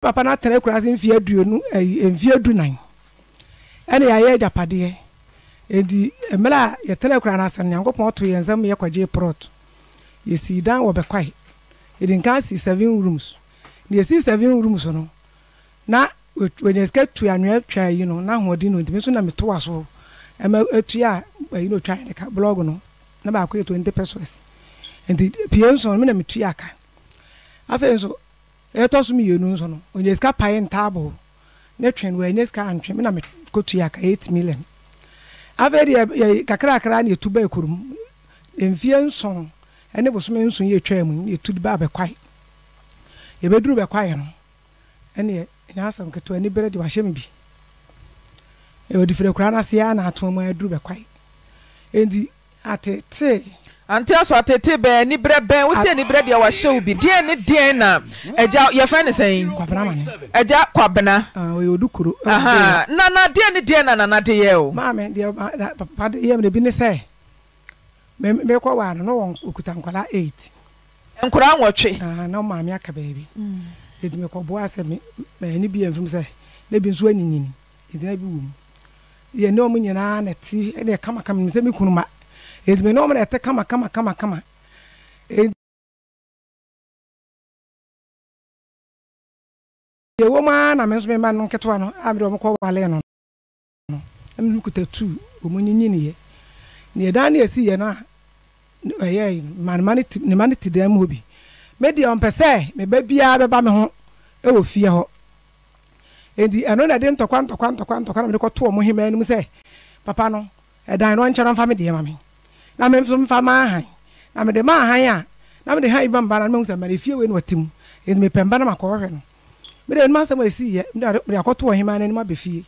Papa na tere kura sin fie duonu enfie dunan ene ya ye japade edi emela ye tere kura na san nyankopon oto ye nzam ye kwaje prot ye si dan wo be kwai edi nka si 7 rooms ne si 7 rooms no na when you get to anwa twa you know na hodi no ntimi so na meto aso ema etua you know twa ne ka blog no na ba kwai 20 pesos edi pienso me na metua aka afenso etosu mi yenu nso no onyeska paye ntabo ne twen we nyeska antwe me na me kotua ka 8 million averi ya kakra kakra na etuba ekurum emfie nson ene bosome nson ye twa mu etuba abekwai ye beduru bekwai no ene nya asam keto ani beredi wa hye mbi e wodi fere kura na sia na atom aduru bekwai endi atete anti aso atete be ni bre ben wo se ni bre de wa hye ubi de ne de na eja ye fa ne sen kwabena mane eja kwabena o yodukuru aha na na de ne de na na de ye o ma me de pa de ye me bi ne se me kwa wa no won okuta nkwala 8 nkura nwotwe aha na ma me aka baabi edi me kwa bo ase me ni bi enfim se na bi nso anyinyi edi na bi wo ye ne o munyina na ti e de kama kama me se me kunuma It's been over at the come. The woman, I must be man, no Catuano, Abdomaco Valeno. And look at the two, Umunini. Near Dania, see, and I, my money to them will be. Maybe on per se, maybe I have a bamahon. Oh, fear her. And the another didn't to quantum, to him and say, Papano, a dinon charon family, dear mammy. Na me from famahan na me de mahan a na me de han ibamba na me nsama refie we no atim e me pemba na makohwe no me de nma sama si ye me de akoto ohima na ni ma befie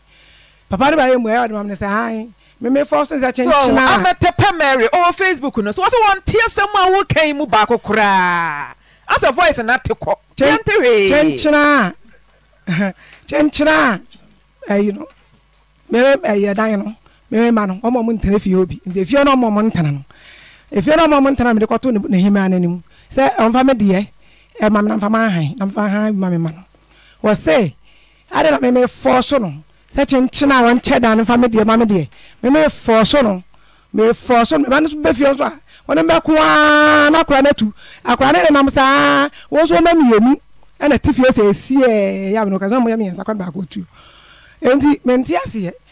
papa de ba ye mu e aduma me se han me force nsa change na so ametepe mary on Facebook no so one tear someone who came mu ba kokora as a voice na teko change na you know me ye dan no me manu omo mo nterefie obi ndefie no omo mo ntana efie no omo mo ntana me de kwato ne hima ananim se onfa me de e ma me na mfama han na mfama han ma me manu wo se ade na me force no se chenchina won cheda na mfama de ma me de me force no ba no be fie so a wona me kwa na kwa na tu akwa na na msa wo so na miemu ana tifie se sie ya me no kaza mo ya me nsa kwa ba ko tu enti me ntia se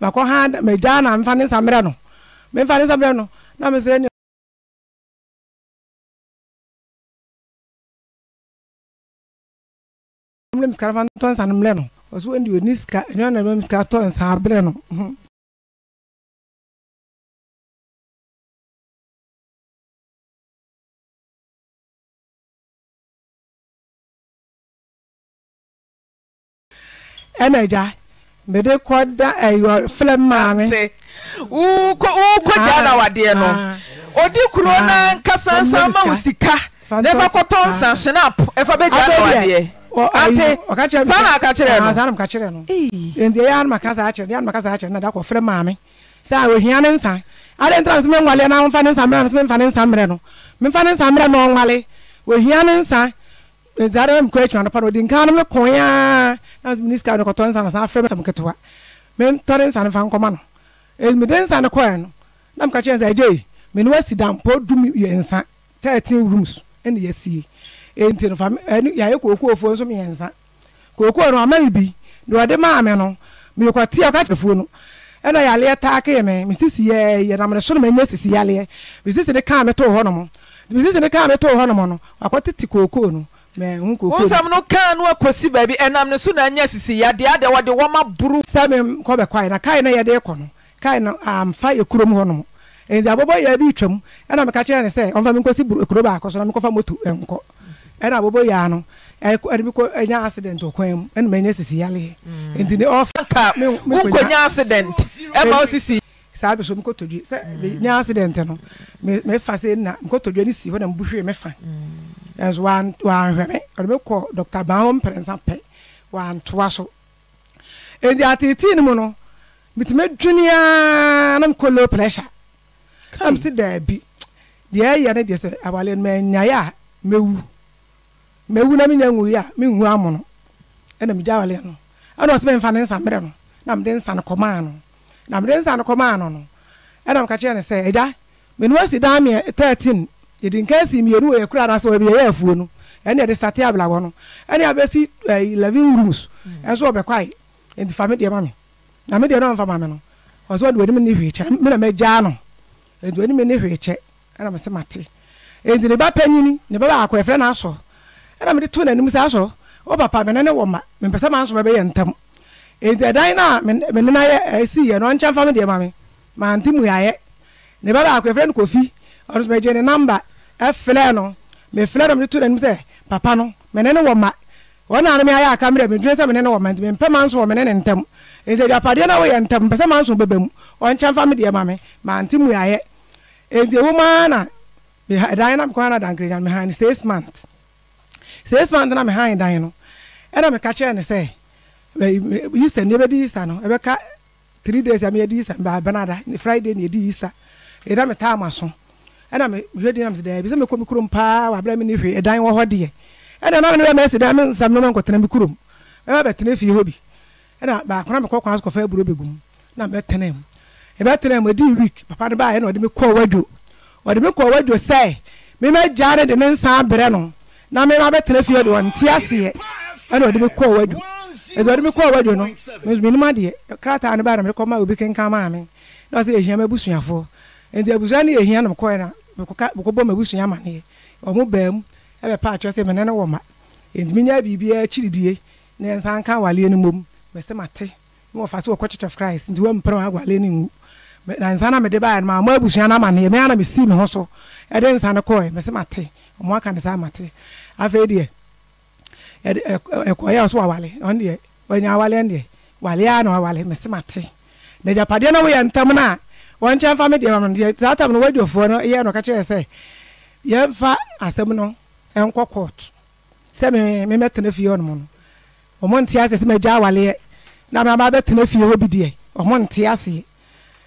ba ko ha me ja na mfa ne samre no me mfa ne samre no na me se ni problem scarvan ton san mle no oso ndi oni ska ni na me ska ton san abre no enaja mede kwada ayo film maame u ko jana wade no odi kuro na nkasa sama usika never cotton sanap e fa be jana wade ate sana ka kire no ndi ya makasa akire na da ko film maame sa we hia ne nsa ade ntrans me nwale na mfa ne nsa mra no nwale we hia ne nsa Zarem question upon the economy, Koya, as Minister of Cotons and our famous Amcatua. Men Torrens and Fancoman. As Midens and a coin, Namcachans I J. Menuasi down, poor doom you and 13 rooms, and ye see. Ain't in Yako for some answer. Coco or maybe, you are the mamma, me quite tea catch the phone. And I lay attack him, Mrs. Yea, and I'm a son of Mrs. Yale. Mrs. in the car at all honour. Mrs. in the car at all honour. I got it to Cocono. Once no can work with baby, and I'm the sooner necessary. The other one, the woman brew some cobber quine, a kind of decon. Kind of fire crum honum. And the boy, a beatrum, and I'm a catcher and say, on Vamucosi Brook, Robac, or some cofamutu, and co. and I will be Yano. I could accident to quim and Menesiciali. And in the office, accident. About CC. Sabisham go to the accidental. May fascinate, go to the sea when I'm bushing my fan. As one to our remedy, or will call Dr. Baum, parents and pay one to wash. And the attitude mono, but made junior and I'm called low pressure. Come to there be. The air that is a valid man, Naya, Mew. Mew, I mean, we are, mean, Ramono, and a medallion. I was men finance and madam. I'm then San Comano. I'm then San Comano. And I'm catching and say, Ada, when was the dame 13? You didn't catch him, you knew a crowd as well be a fool, and there is a tabla one, and I best see 11 rooms, and so be quiet in the family, dear mammy. I made your own for mamma. I was what would mean if we check, I made Jano, and when you mean if we check. And I'm a Matty. And the Bapenny, never acquire friend also. And I'm the two and Miss Asso, or Papa, and a woman, and Pessamans were and Tom. And the diner, when I see an unchained family, dear mammy. My auntie, we are never acquire friend coffee, or my Jenny number, F. Felano, may flatter me to them there, Papano, Meneno woman. One enemy I come to me, dress up in a woman, and Pemans woman and Tom. And they are Padena away and Tom Pessamans will be one chain family, dear mammy, my auntie, we are. And the woman, we had Diana Guana and Green behind 6 months. 6 months, and I'm behind Diana. And I'm a catcher and say, we used to never do Easter. Ever cut 3 days, I made Easter by Banada, and Friday, and Easter. And I'm a time or so. And I'm ready, I'm there. Because I'm a comic power, I blame you, a dying or dear. And I'm not a mess, diamonds, I'm no longer Tenemicum. I'm a Tenefi hobby. And I'm back when I'm a cock house of a brubigum. Now better name. About them with D week, Papa by and the Miko Wedu. Or the Miko Wedu say, May my jarred the men San Breno. Now may I better if you don't see it. I know the Miko Wedu. It's what the Miko Wedu, no, Miss Minimadi, a crater and about a Mikoma will become Kamami. Not the Asian Bushia for. And there was only a Yanam Coina, Bocoboma Bushiamani, or Mubem, ever patches him and a woman. In Minia be a chili day, Nan San Kawali in the moon, Mr. Matty, more fast to a question of Christ into one proud while leaning. Nanzana me deba and my mobusiana mani, a man is steaming also. I didn't sign a coy, Miss Matty, and what can I mate? I've a dear Equia Swale, on ye, when you are Walendi, Waliano Wale, Miss Matty. The Japadena way and Tamana, one chance family, that I'm ready for no year no catcher say. Yem fa a semino, and court. Semi me met in a few on moon. Or Montias is my jawale. Now my bet in a few will be dear, or Montiasi.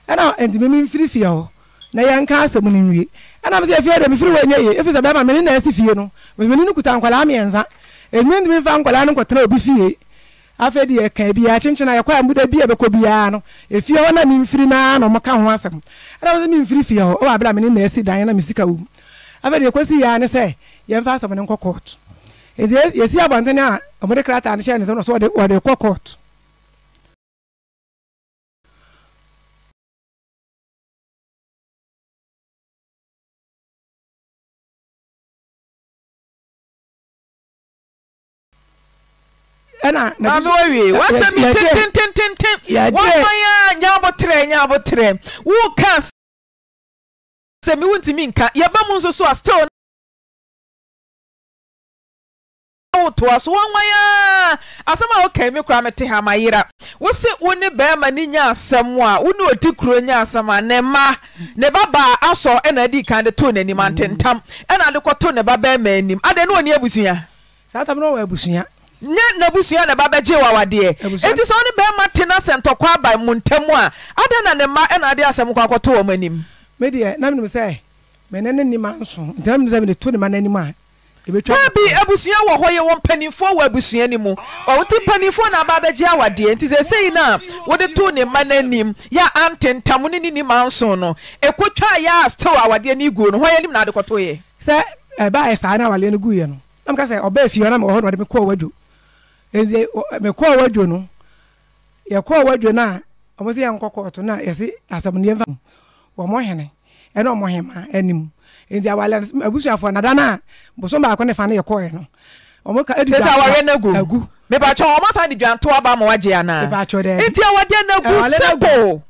And now, and the women free feel. Nay, and cast a and I'm so afraid of you if it's about my menace if you know. When we look at Ancolamians, and when we found Colano Cotro Buffy, after the Cabia, and I acquired with a beer Cobiano. If you want me free man or Macan was and I was in free feel, or I blame in Nancy Diana Missica. I've had a question, and I say, you have fast of an uncle court. You see, Abandona, a Modecrat and Chinese or the court. What's me tin yeah, train. Who can't say me won't mean cat? Yabamus was still to us one way. As somehow came you cram at Hamayra. What's it when the bear manina somewhere? Who knew a two cronia summer? Nema Nebaba, I saw an idea kind of tune any mountain tam, and I look at Tone about bear men him. I don't know near Busia. Satam no Busia. Na busia na baba je wawade enti so ne be matena sentokwa by muntamu a ada na ne ma na ade asem kwa kwoto o manim me de na me say me ne ne nima nso ntam me say me to ne ma nanim a ebetwa bi abusia wo hoye wo mpanimfo wo abusia ni mu o wote mpanimfo na baba je wawade enti say sei na wo de to ne ma nanim ya antentam ne ni ma nso no ekotwa ya still awade ni guo no hoye nim na ade kwoto ye say e ba e sa na wale no guye no am ka say oba fie na me ho na de me kwa wadu. Enzi me kwa wadu no ya kwa wadu na omo se ya nkoko to na ya se asam ne mfa wo mo hene e na omo hema anim enzi awala abusu afọ na dana bo so ba akọ ne fa na ye koye no omo ka edi se aware na agu Mebacho almost had the Jan to Abama Jana.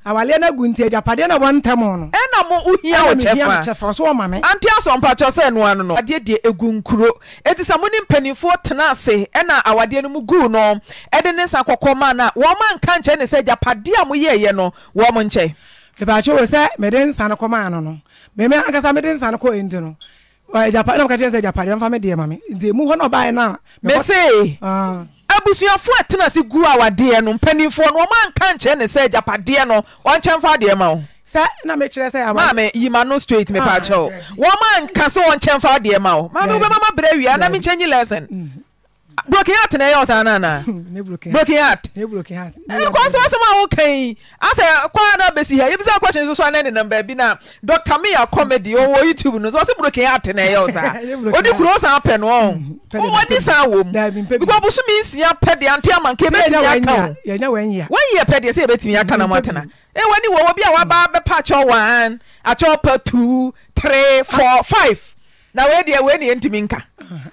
Awalena Guntia, Padena one Tamon. And a mo Uya for so, mammy. Until some patches and one, no, I did the Egun Kuro. It is a money penny for Tanase, and our dear Muguno, Edenes and Cocomana, woman can't and say Japadia Muyeno, woman che. Mebacho was that Medens and a command. Meme Agasa Medens and a coindino. Why Japan of Cajas, Japan family, dear mammy. They move on by now. Messay. Abusia Fortina, you grew our dear no penny for no man can't change and say Japadiano, one chamfer dear mouth. Sat Namacher, Mammy, you man no straight, me patcho. One man can so one chamfer dear mouth. Mamma, brave, and I mean change your lesson. Broken out, and I was an anna. Broken out, you're broken out. Of course, I'm okay. I said, quite a busy here. If there are questions, so I need a number. Bina, Doctor Mia comedy or YouTube was also broken out, and I was what you cross up and wrong. What is our womb? Because means you're petty until man came out. You know, when you're petty, say, bet me, I can't matana. And when you will be a barber patch or one, a chopper 2, 3, 4, 5. Now, where they are winning into Minka.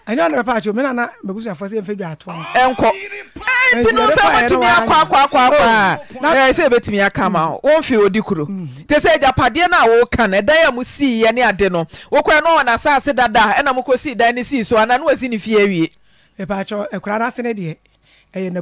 I know the patch of Menana, because I was in figure at one. Uncle, I know so much. Now I say, bet me, I come out. One few decru. They say, Japadiana, O can, a day I must see any adeno. Okra no, and I said that, and I must see Danny, so I was in Fieri. A patch of a crana senate. And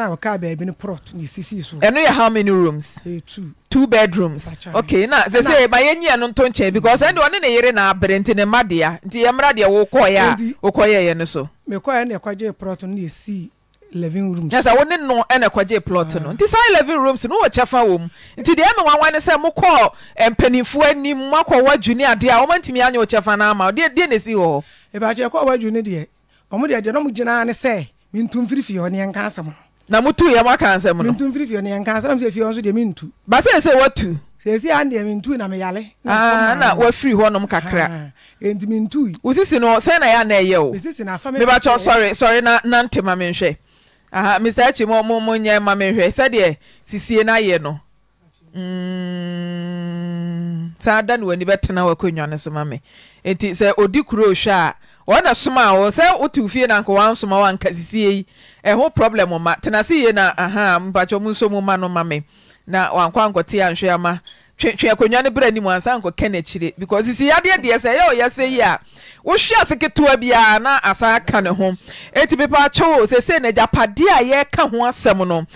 a car baby in a prot, and how many rooms? 2 bedrooms. Okay, now they say by any and tonche because I don't need a na brent in a madia, the amradia wokoya, and so. Mequire and a quadje prot on the sea living room. Yes, I wouldn't know and a quadje plot on this living rooms, no chafa room. Into the M1 when I say Moko and Penny Fueni Mako, what junior dear, woman to me and your chafanama, dear Dennis, you all. About your quad junior dear. Omodia, the Nomujana say. Mintum free for your young cancer. Namutu, ya work cancer, mintum free for your young cancer, if you also mean to. But say what to? Says the Andy, I mean two in a meale. Ah, we're free one of Cacra. And mean two. Was this in all Senna and Ayo? Is this in our family? But sorry, none to Mamma Shay. Ah, Mr. Achimo, Momonia, Mamma, said ye, Sissy and Ieno. Sadan when you better now a cunyon, so mammy. It is a odicro sha. One a smile, sell or 2 feet and go on some one cassie. A whole problem on Matanasi and a ham, but your musomo man on mammy. Now, one quanko tea and shama. Chiaconyana brandy one's uncle Kennedy, because it's the idea, dear say, oh, yes, yeah. Well, she has a get to a biana as I can home. 8 people chose a senator padia, yeah, come one seminum.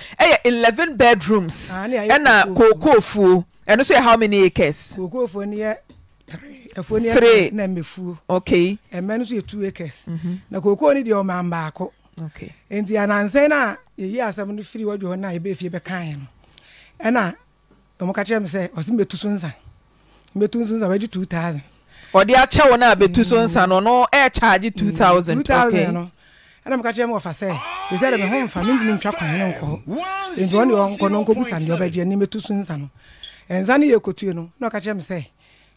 11 bedrooms and a cocoa fool. And say how many acres? Cocoa for near. 3 Nambifu. Okay. And manage 2 acres. Now go only your man back. Okay. And the Anansena, yes, I'm only free what you and I be if you be kind. Anna, the Mokachem say, or Simbe Tusunza. Betunsons are ready 2,000. Or the Achawona be Tusunsan or no air charge you 2,000. And I'm catching off a say. Is that a home for me in Chapel? And one uncle, Uncle Busan, your veggie, and Betusunsan. And Zani Yokotuno, no Cachem say.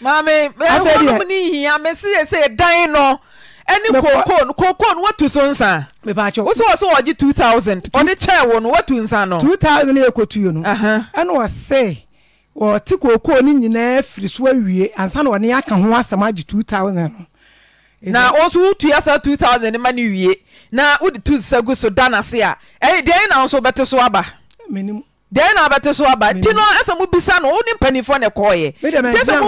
Mammy, I may say, dino, and cocon, what to sonsa? The patcher was also a 2,000 on the chair one, what to insano, 2,000 a cotuno. And was say, or took a corn in the fish where we and son on Yakan was a magic 2,000. Now also to us 2,000 in my new year. Now would 2 seconds so dana sea. Eh, then also better swabber. Minimum. Then I better so about Tino as a Mubisan holding penny for a coy. There's a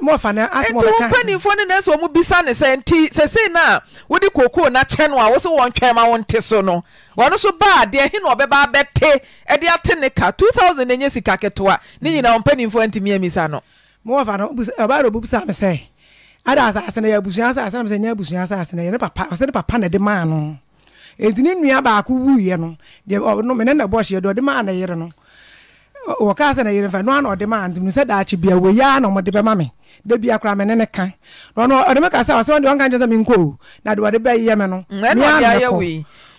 more fun and 2 penny for the next one would be son and saying tea, say now. Would you cocoa not 10 hours also one chair my own tesono? One so bad, dear Hino Beba Bette, and the Atenica 2,000 and Yesica Ketua, Nina on penny for Antimiemisano. More of an about a boobsam say. I asked as an Abushansa as I'm saying Abushansa as an papa, said Papa de Mano. It's in me about who you know. They are no men a bush, you do demand a year. Or cousin a year if I run or demand, and said that she be a way yarn or what the mammy. They be a crime and a can. No, I remember I saw some young guys. I mean, cool. Now do I be a Yamano?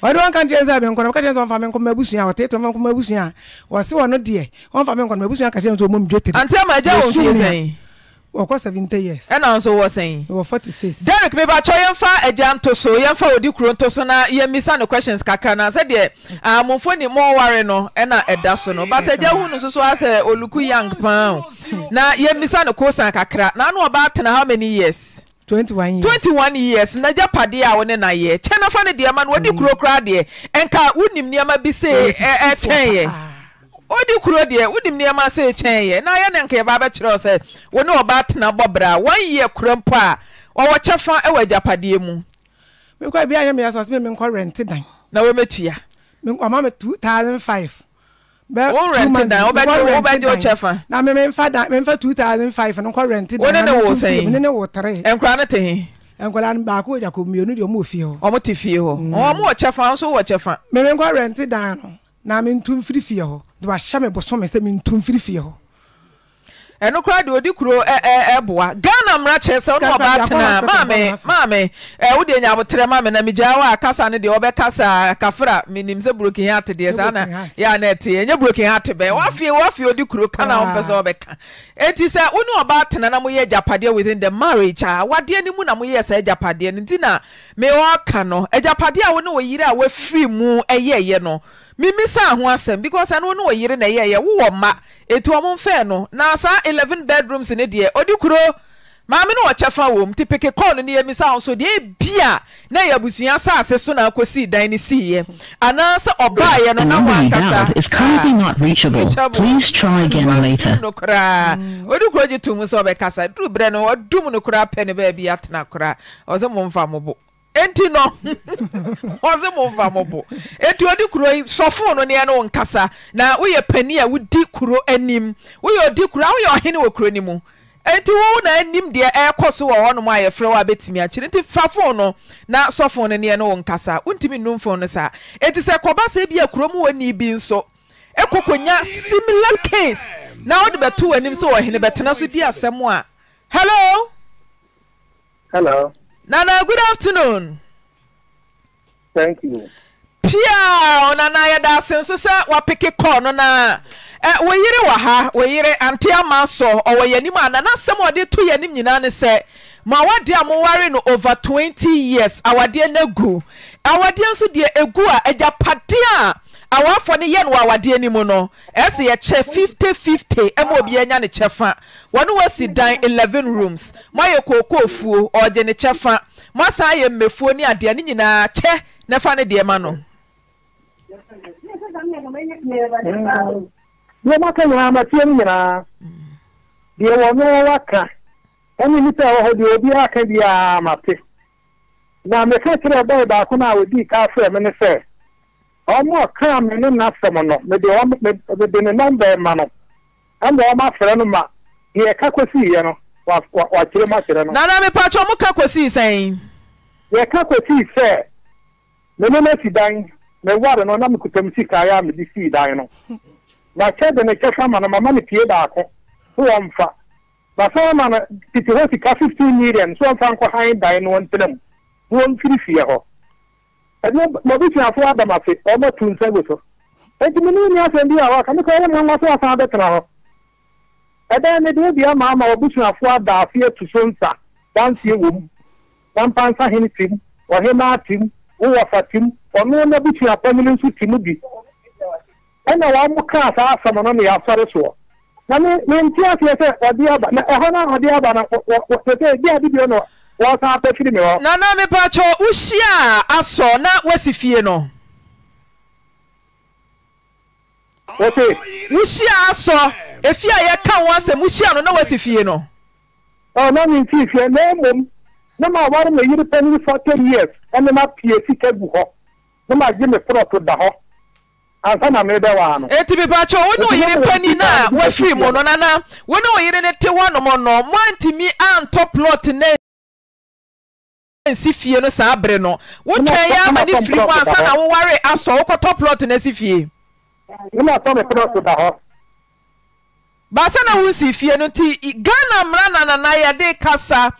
I don't can't change that. I'm going to change one family. I'm going to buy one. I'm going to buy one. What's the one not there? One family. I'm going to buy one. Because I'm going to buy. Until my dad was saying, "Of course, 70 years." And also was saying, "We were 46." Derek, maybe I try and find a jam to so. Jam for the current to so na. You miss no questions. Kakana said there. I'm finding more worry no. And I that's no. But I just want to so as a Oluku young pound. Now you miss no question. Kakra. Now no about na how many years? 21 years. 21 years. Naja padia one na ye. Chena fane diaman wodi kuro kra de. Enka wunim niama bi se chen ye. Wodi kuro de wunim niama se chen ye. Na ye nenka ye ba ba kire se woni oba tena bobra. 1 year kuro mpo a wo chefa e wa japadie mu. Me kwa bia nyame aso me nko rent dan. Na we metua. Me nko mama 2005. But rent down, your chaffer. Now, my father, 2005, and uncle rented. What did I say? And granite, and Golan Baku, I could mute your move you, or what if you, or more chaffer, so what chaffer. My uncle rented down. Now I'm in 2 feet. Do I shame about some in 2 feet? And no cry do you grow a boa. Ghana ratchets on Batina, Mammy, Udin, our Tremam and Mijawa, Cassana, the Obecasa, Cafra, means a broken heart to the Asana, Yanetti, and you're broken heart to bear. What you do, crew, Cana, Pesobeca. It is a Uno about Tanamuya Japadia within the marriage. What dear Nimunamuya said Japadia and dinner, Mewakano, a Japadia will know a year away free moon a year, you know. Mimi sa hwasem because I don't know a year in a year wo ma etu omo fe no na sa 11 bedrooms in de odikuro maame no ochefa wo mtipeke call ni yemi sa so de bia na yabusuya sa ase so na akosi dan ni siye ana sa obaye no na wa kasa it's currently not reachable please try again later odikuro je tum so be kasa dru bre no odum no kura pe ne ba bi atena kura ozo mo mfa mobo enti no oze mo vamobo enti odi kuro yi sofo no ne no nkasa na wo ye pani a wo di kuro anim wo ye odi kuro wo ye ohene wo kuro ni mu enti wo na anim de e koso wo hono ma ye frɛ wo abetimi a kyire enti fafo no na sofo no ne no nkasa wontimi numfo no sa enti se koba se bi akuro mu wani bi nso ekokonya similar case na wo de beto anim so wo hene betena so di asɛm a hello hello Nana, good afternoon. Thank you. Pia, onana ya da senso se wa peke kono na. We yire waha, we yire antia maso, o we yeni ma nana semo de tu yeni nina ne se. Ma wadi amuwari no over 20 years. Awadi negu. Awadi nso di egu a eja padia. Awafoni yen wa awadi ni mono. Esi ya che 50-50. Emo bienya ne chefa. Wanu wasi dine 11 rooms. Ma ye koko fu oje ne chefa. Ma sa ye mefu ni adia ni nina che ne fane di emano. Yema kwenye hamatiye nina. Diye wame waka. Eni nita waho diye biya kendi ya hamati. Na mefetire bae bakuna wedi kafre menese. Omo kan me no na fem no me de o me de number ma no and o ma fere no ma ye ka kwesi ye no wa kire ma kire no na na me pa cho mo ka kwesi sen ye ka kwesi se me no na si dan me ware no na me kutam si ka ya me di si dan no na che de ne che fama no mama me tie da ko so o mfa ba so ma na ti ho si ka 15 million so mfa ko han dan no ntelem won firifie ho I don't know. What happened to me? Nana me pacho ushia aso na wasifie no. What is? Ushia aso efia ye kan wase mushia no na wasifie no. Oh na me tifie na mum. Na ma ware me yiri pani for 10 years. And ma pieti kegu ho. Na ma gi me prot da ho. Ansa na me da wa no. Eti bi pacho wono yiri pani na wafiri mo no nana. Wono yiri ne te wono mo no. Mo antimi an top plot ne nsifie no saa bre no wo twan ya mani free kwa sana wo ware aso wo top plot na sifie na to me plot da ho ba sana wo sifie no ti Ghana mra na na ya de kasa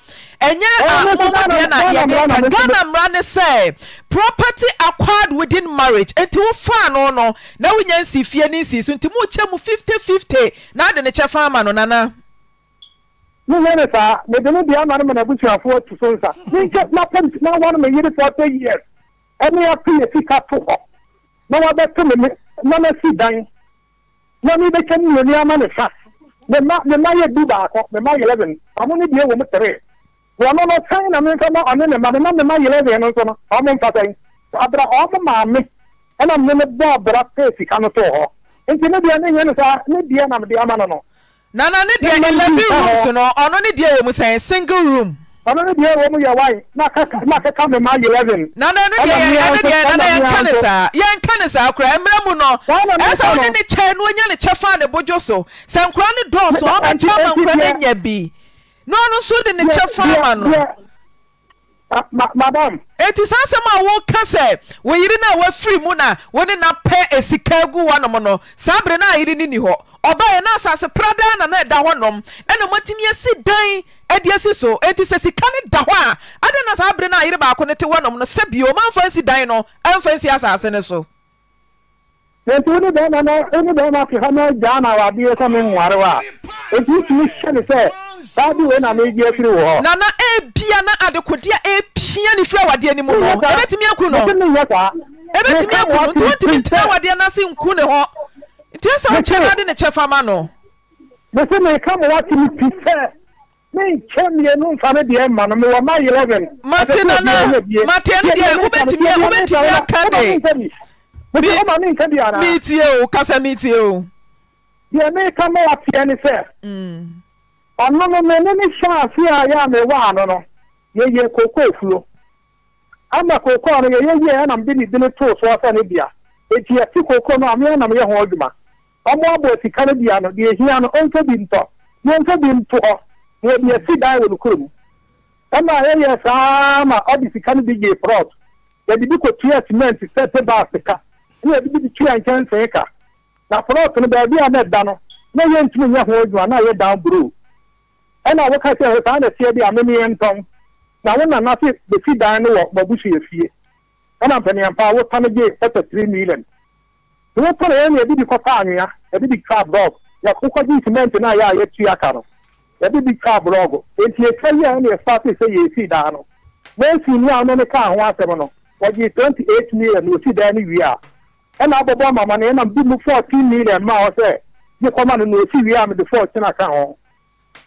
Ghana say property acquired within marriage. Enti wo fa no no na wo nya nsifie ni nsi so enti mo che mu 50-50 na de ne che fa ma no nana. No nana fa me de no bia ma no na butu afo to so nsa. Ni che na pam na wa no me yiri for 30 years. Eni ya pie sika to ho. Na wa be to me na na si dan. Na mi be che ni ni ama ne fa. Me ma ye du ba ko me ma 11. Amo ni die wo me 3. We are not saying I'm not the I'm in Fatay. Abra and I'm in the Bob Rapesi Canoto. And you know the Anano. Nana, only single room. Only dear woman, your wife, Nakaka, my 11. Nana, Canessa, young Canessa, Cramuno, as I only chain when you're a chafana bojoso. Some chronic doors, so I'm a chairman be. No, no, so the nature farmer. Madam, it is as my walk say. We didn't have free muna. We didn't pay a Chicago one mono. Sabrina, I didn't know. Oba enas as a Prada and a Dawanum. And a Matimia dying at Yasiso. It is a Sicanic Dawa. I don't know Sabrina, I about connected one on the Sebio, man fancy dino, and fancy as I send so. Then to the Ben and any Ben after Hana Dana, I'll be coming Warawa. It is Michelle said. Babu when I made you through. Nana, a piano at the Kodia, a piano flower, dear anymore. Let me a kuno. Let me a kuno. Don't even tell what they are nothing kuno. Just a child in a chefamano. But when they come watching me, Peter, me, Chammy, and no family, and man, and my 11. Martina, Martina, who bet me, who bet you, I can't be. But you are me, Cabiana. Meet you, Casa meet you. You may come up here and say. Oh no no me ni sha fi aya me wa no no ye koko fulo ama koko no ye na mbini dile to so afa ne bia eti ati koko no amia na me ho aduma omo abo ti kale bia no de hia no onto bi nto ye bia si dai wo kurum ama ye sa ma odi ti kale bi je fraud ye bi ko treatment set back ka ye bi bi twi anken se ka na fraud no ba bia na da no na ye ntimi ye ho aduma na ye down bro. And I work at the time that said the Armenian tongue. Now, when I'm not the feed dino of Babushi, and I'm penny and power, time again, better 3 million. You won't put any a big copania, a big crab dog, your cooking cement and I are yet Chiacano, a big crab dog, and she tell you only a starting say you see dano. When she knew I'm on the car, 1 7, but you 28 million, you see Danny, we are. And I'll be my money and I'm doing 14 million miles there. You come on and you see we are with the 14 account.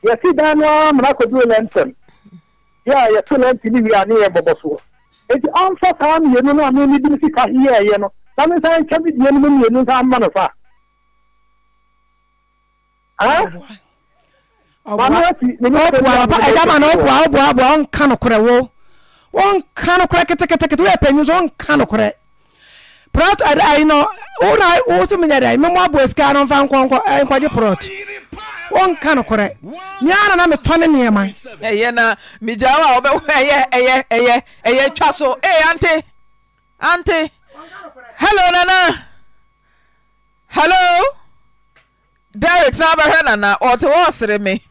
You see, Dan, I'm not going to do lantern. Yeah, you're too lantern. We are near Bobosu. It's on for time, you know, I mean, you didn't see here, you know. Sometimes I can't be the enemy, you know, I'm one of us. One can correct. Yana, I'm a ton near mine. Ayana, Mijawa, a chasso, auntie. Auntie. Hello, Nana. Hello. Derek Sabarana, or to us, me.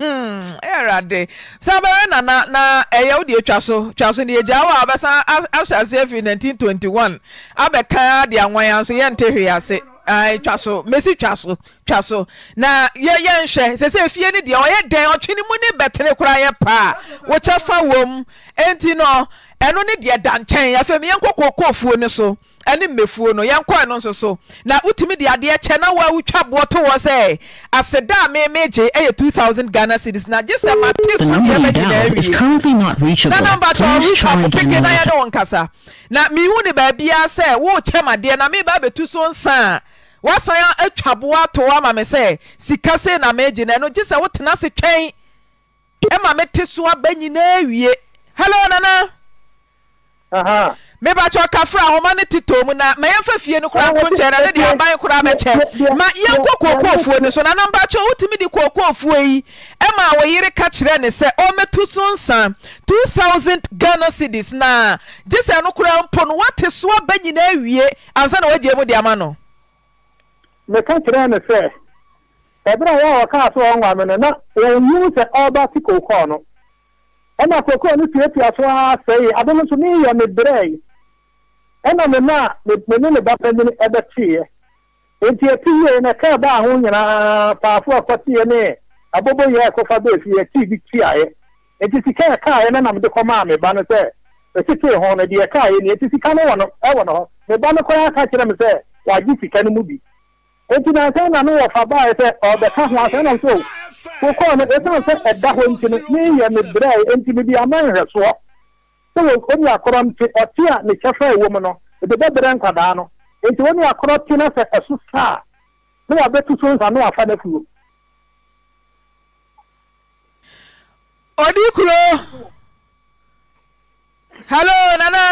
Era day. Sabarana, na, a dear chasso, chasso, dear Jawa, Abasa, as I say, in 1921. Abeka, dear, why I'm saying, Terry, I say. I chasso, Messi chasso, chasso. Now, yeah, she says, if you need your head down, chinny money better cry a pa. Watch out for womb, and you know, and only dear Dantan, I feel me uncle Cocoa so, and in Mefuno, young Quan also so. Now, Utimidia, dear Channel, where we chop water was a sedam, major, 2,000 Ghana cities. Now, just a matter of currently not reachable. Now, number 12, reach up, pick and I don't cassa. Now, me, who the baby, I say, whoa, Chama, dear, now me, baby, too soon, sir. What's I am a chabua to a mamma say? Sikase na meji na no just a what nasi chain. Emma metisua benine ye. Hello, Nana. Aha. Maybe I talk a fra humanity to Muna. May I for fear no crab coach and I did have my crab chair. My young cocoa food, so I number two to me the cocoa food. Emma, we here catch Rennes, say, oh, me too soon, son. 2,000 Ghana cities na. Just a no crown pon what is so benine ye as an old diamano. The country and the fair. Every hour, a castle on women and not, or you use an albacico corner. And I could only say, I don't want to me on the day. And I'm not with many buttons ever cheer. It's a tea and a car down and a powerful for TNA. A bobo yako for this year, TBTI. It is a car and I'm the command, Banate. The city horn, the car, and it is a car. I want to the Banako catching them there. Why this can move? And to that, I know of a buyer or the car was and so. So, come at that one to me and the day and to be a man as well. So, when you are corrupted or tear, the chauffeur woman, the Bedran Cadano, and when you are corrupting us as a star, no, I bet two sons are no father fool. Odikuro. Hello, Nana.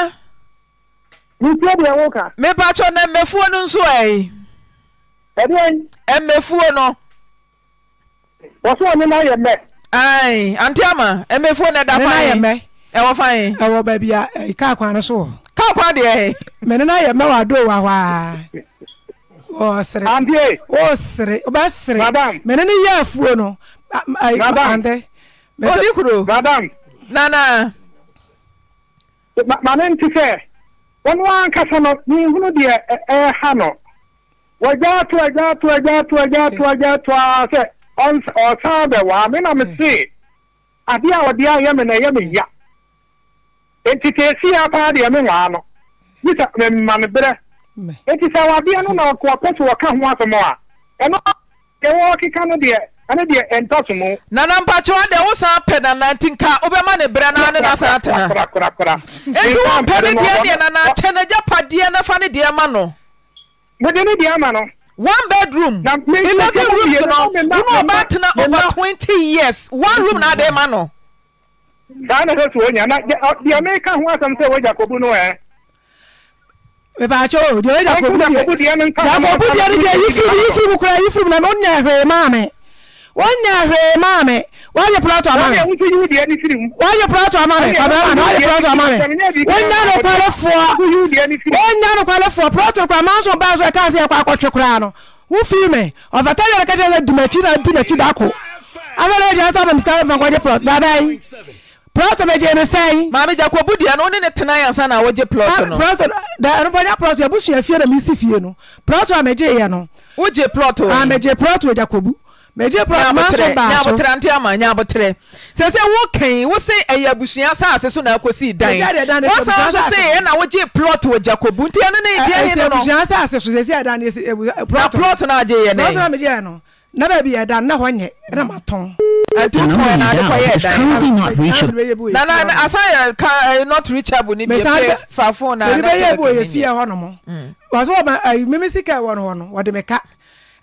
You tell me, Walker. May patch on them before noon sway. And Mefuano was one I am met. Aye, Antama, and Mefuan at I am me. I will find our baby a carquan or so. Carquan, eh? Men and I am no, I do. Oh, sir, Andre, oh, sir, Basri, Madame, Menani, yes, Funo, Madame, Madame, Nana, Madame, to say, one Casano, you dear, Hano. I got to on or Saturday, I mean, I'm a sea. I dear, what the I am and I am ya. It is a party, I mean, I know. This is my brother. It is our dear, no, corporate will come once more. And they walk in Canada, and they enter to move. Nanam Pachuan, there was a pedant car over money, Brennan and Asata. And you are Pedanian and I tell a Japadiana funny dear Mano. But any diamano, one bedroom, 11 rooms, you know, about over 20 years. One room, not a mano. The American wants and say, wait, I could no air. If I told you, I could put the American. You from Lamonia, mammy. One year, mammy. Why you brought our money? Why you brought our money? Why you brought our money? When that a for protocol, Manso Baza Casia Pacocrano, who feel me? Of a time I can let Dimachina Dimachidaco. I'm already as I'm starting from what you plot. Bye. Proto Major saying, Mammy Jacobudi, and only tonight and son, I would you plot. Proto, that nobody plot your bush, I fear the Missy Funo. Proto Majano. Would you plot? I'm a Japroto Jacobu. Major Promotion Batantiama, Yabotre. Says I walk in, what say a Yabusian's house soon I could see dying. What's I say, and I would plot to a Jacobunti and a Yabusian's house, as you said, and is a plot on Ajay. Never be a done, no one yet, and I'm a tongue. I do not reach I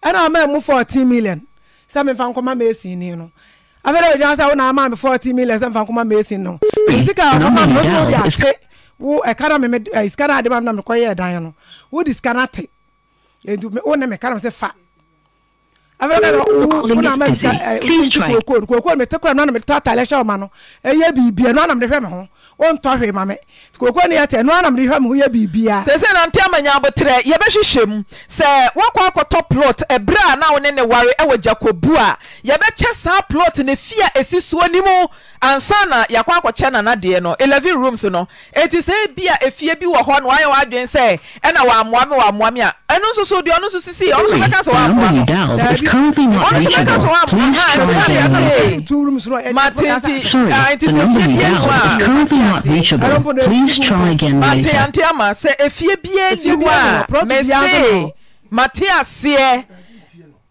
cannot reach. Some in Fancoma Mason, you know. I've already just owned our man 40 million and Fancoma Mason. No, I can't I scanner demand on the choir diano. Would this cannot take? You do me own a mechanic fat. I've already called me to call none of the Tata Shaman. A year be a none of the family. Won't talk him, mammy. Cocoa yet and none of the home will be beer. Says an Antamania, but Yabashim, sir, walk top plot, a bra now and then a worry, our Jacobua. Yabachas plot in the fear a siswanimo, and sana, Yaquaco Chana Nadiano, 11 rooms, no. It is a beer if ye be a horn, why I didn't say, and our Mwamia, and also so the honors to see, also the castle. Martin, not reachable. Please try again later. Antiama say if you be anywhere, me say Matia say.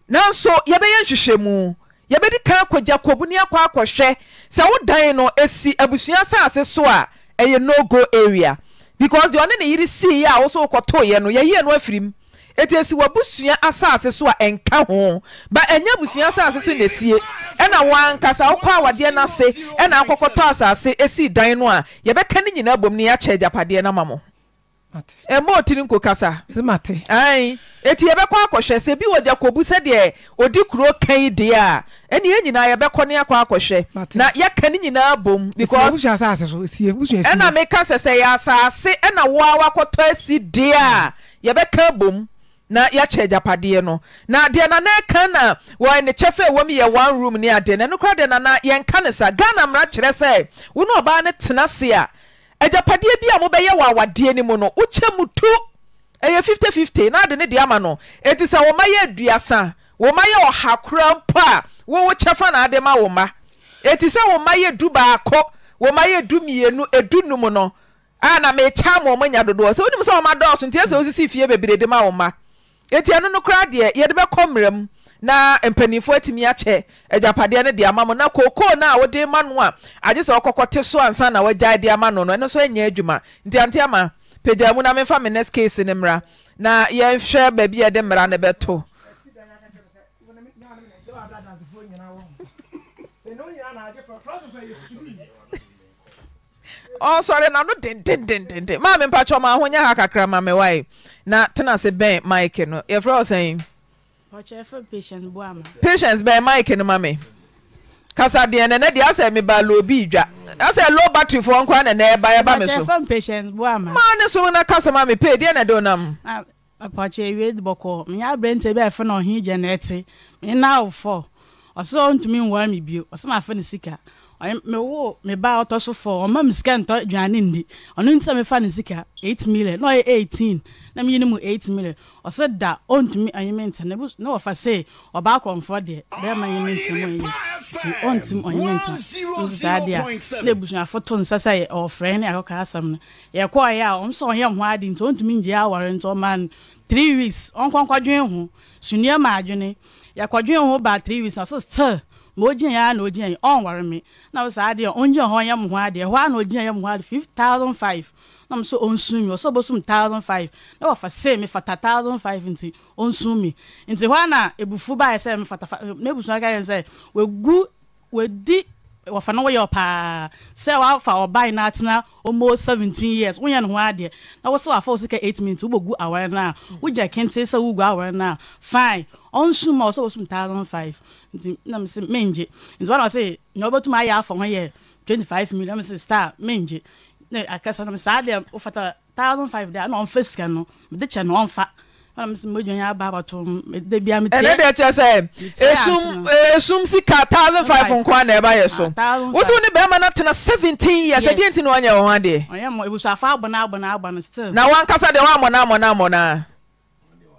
Now so yebe yenhwehwemu, yebe di kan kwaja kwobuni akwa akwhwe. Say wo dan no esi abusua saase so a eye no go area because the one na yiri see ya wo so kwotoye no ye no afirim. Etesi wabusua asase so a enka ho ba enya busua asase so na sie ena wan kasa okwa wade na se ena akokoto asase esi dan no a ye beka ni nyina bom ni ya che japade na mamo mate e mo otiri nko kasa mate ai eti ye beka akohwe se bi woja kobu se de odi kuro kan de a eni ye nyina ye beka ni akwa akohwe na ye kan ni nyina bom because busua asase so sie busua ena meka se se ya asase ena wa akokoto esi de a ye beka bom na ya cheja padie no na de na neka na wo ne chefe wo me ye one room ni ade na no kra de na ye nka ne sa Ghana mra kire se wo no ba ne tenase a ejapadie bi a mo be ye wa wadie ni mu no wo che mutu eye 50-50 na de ne de ama no eti se wo ma ye aduasa wo ma ye oha kra mpa wo chefa na ade ma wo ma eti se wo ma ye duba akọ wo ma ye dumienu edunum no ana me cha mo nya dodo se wonim se wo ma dọọso ntia se osisi fie bebere de ma wo ma eti anu no kra de ye de be komrem na empanifo atimi ache ejapade ne de amamo na koko na wode manu a aje se okokote so ansa na wajai de amano no ene so enya adwuma nti antia ma peja mu na me fa me next case ne mra na ye hwe ba bia de mra ne beto oh sorry na no den ma me pa cho ma honya ha kakra ma me wai na tena se ben Mike no ye fro saying patience boama patience ben Mike no ma me kasa de na de asem me ba lobi dwa asem low battery for nko na na e ba me so patience boama ma ne so na kasa ma me pe de na do nam pa che we boko me ya brente be fe na ohi geneti me na ofo oso ntumi nwa me bio oso ma fe ne sika me wo me ba auto so for ma mi scan to dwane ndi ono nti me fa ni sika 8 million no 18 na me yinimu 8 million o se da ontumi ayimenta na bus no fa say o ba komfo de be ma yimenta mo yi si ontumi ayimenta o zadia na busu na foto nsasa ye o friend ya ko ka asam na ye ko ya o mso ye ho adi nti ontumi nje aware nto man 3 weeks onkon kwadwen ho sunia ma adwene ya kwadwen ho ba 3 weeks so still Mojin ya no jin on ware me na was ade onje ho ya mo ade ho na ojin ya mo 5005 na mso onsun yo so bosum 1005 na wa fa say me fata 1005 nti onsun mi nti ho na ebufu ba say me fata na busu aka yen say we gu we di wa fa no yo pa say wa fa obai na atna almost 17 years wo ya no ade na wo so wa fa sika 8 minutes wo gu aware na wo je kente say wo gu aware na fine onsun mo so bosum 1005 na say menje nti wa na say no but my half on here 25 million na say star menje na akasa na say dem ofata 1005 there na on face can no de che no on fa na say mojo ya baba to de bia me tey e de che say esum sika 1005 on kwa na e ba yeso wo so ne be ma na tena 17 years e de nti no anya wo ha de oya mo e bu so afa agba na still na wan kasa de wan mo na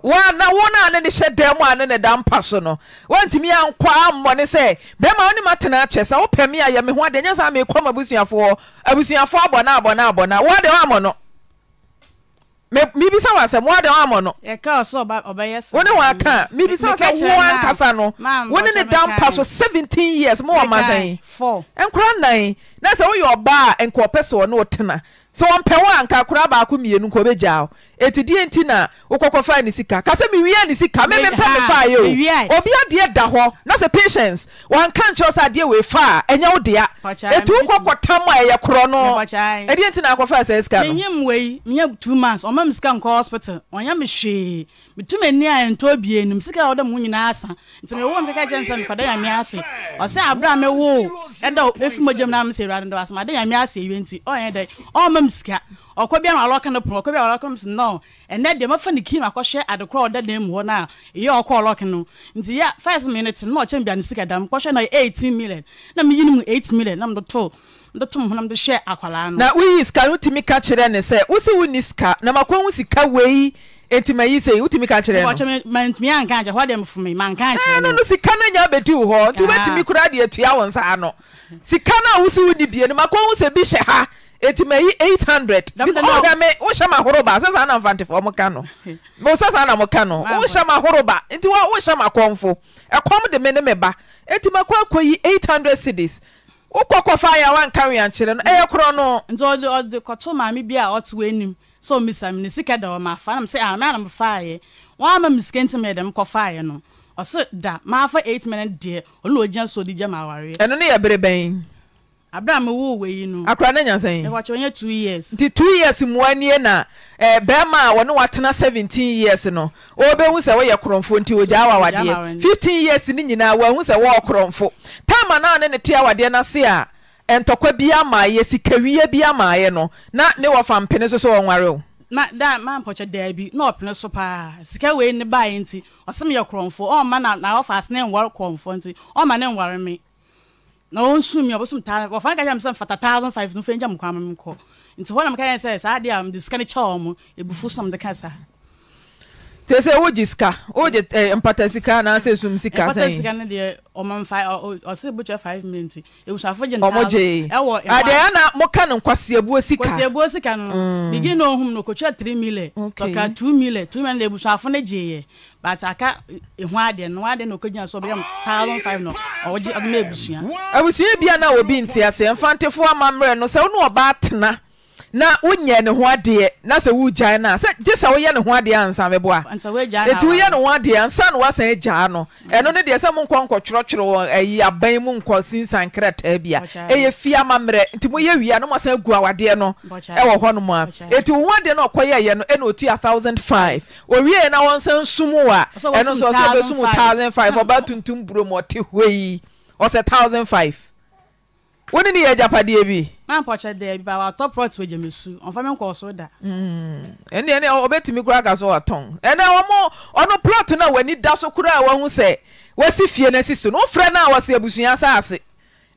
na wona ane ne hyedam ane ne dampa so no wantimi ankwa ammo ne se be ma oni matena che se opemi aye me ho ade nya sa me koma abusuafo abona wo de ammo no me bi sa wa se wo de ammo no e ka so obaye se woni wa ka me bi sa se wo ankasa no woni ne dampa so 17 years mo wa masan 4 enkura nan na se wo yo ba enko peso no otena so on pewo anka kura ba ko mienu ko bejao etidie ntina ukoko fa ni sika kase mi wiye ni sika me pe me fa yo obi ade da ho na se patience wan kan cho sa de we fa enye wo de a etu ukoko tam a ye kro no edie ntina akofa sa sika no nyim wei nya 2 months on ma sika nko hospital on ya me hwe mituma ni a ento bie nim sika oda mu nyina asa ntime wo mfika jensa mi kwada ya mi ase o se abra me wo eda efimo jem na me se rada ndo asma de ya mi ase ye nti on ye de on mska okobia na lokan pro okobia lokan no ene de mafa ni kin akohwe adekro oda dem ho na ye okọ lokan no nti ya 5 minutes no chembia ni sika dam kohwe na 18 million na me yinim 8 million na mdo to ho na mdo share akwala no na wi sika no timi ka kire ne se wo se woni sika na makon sika wei entima yi se utimi ka kire no wo chemi mantimi anka anje ho dem fumi manka anje no sika na nya bedi ho nti betimi kura de atua won sa no sika na wo se woni bie ne makon se bi she ha etimeyi 800 oga me wo sha mahoroba sasa na mfante fo mo ka no mo sasa na mo ka no wo sha mahoroba nti wo sha makonfo ekom de me ne meba etimako akoyi 800 cedis wo kokofa ya wan kan yan kire no eyekro no nti o koto ma me bia otu enim so misam ne sika da o ma fa na se a na mo fa ye wa ma miskenti me dem kofa ye no o se da ma fa 8 minute de o no ojan so di jama ware eno ne ya bere ben Abraham wo weyi no akra na nyansan e wa chonye 2 years nti 2 years muanie na be ma wo no watena 17 years no obe hu se wo ye kromfo nti wo gya awade 15 years ni nyina wo hu se wo kromfo tama na ne te awade na se a entokwa bia ma ye sikawie bia ma ye no na ne wo fampene so so wo nware o na da man poche debi no opne so pa sika we ni ba enti osem ye kronfo o ma na ofas ne nwar kronfo enti o ma ne nwar me na o nsu mi obosum ta o fa ka jam sem fata 1005 no fe jam kwa mem ko enti ho na meka say sa dia am diska ne chaw mu ebufu som de kasa te say wo jiska o je empata sika na say sum sika say empata sika ne de o man 5 o se bucha 5 minutes e usafo je na ewo ade na mo ka ne kwasiabu sika no bigi no hum no kocha 3 million toka 2 million 2 million de usafo ne je but aka ehu ade no konya so be 1005 no o je abusuya abusuya bia na obi ntia se enfantefo amamre no se wo no oba tena na unye ne ho ade na se wu gyan na se jesa wo ye ne ho ade ansa meboa etu ye ne ho ade ansa no wasan agya no eno ne de se monkon kwochrochro ayi aban mu nkon sinsan krata bia eye fia mamre nti mo ye wia no wasan gu awade no e wo hono mo etu ho ade no koye ye no eno otu 1005 o wie na wonsan sumu a eno so so be sumu 1005 oba tuntum buro mo te hoyi o se 1005 woni ni ye japade bi man poche de bi ba top rot we jemesu on fa men ko so da ene obetimi kura ga so aton ene omo ono plot na wani da so kura wa hu se wasi fie na sisu no frɛ na wasi abusuya saase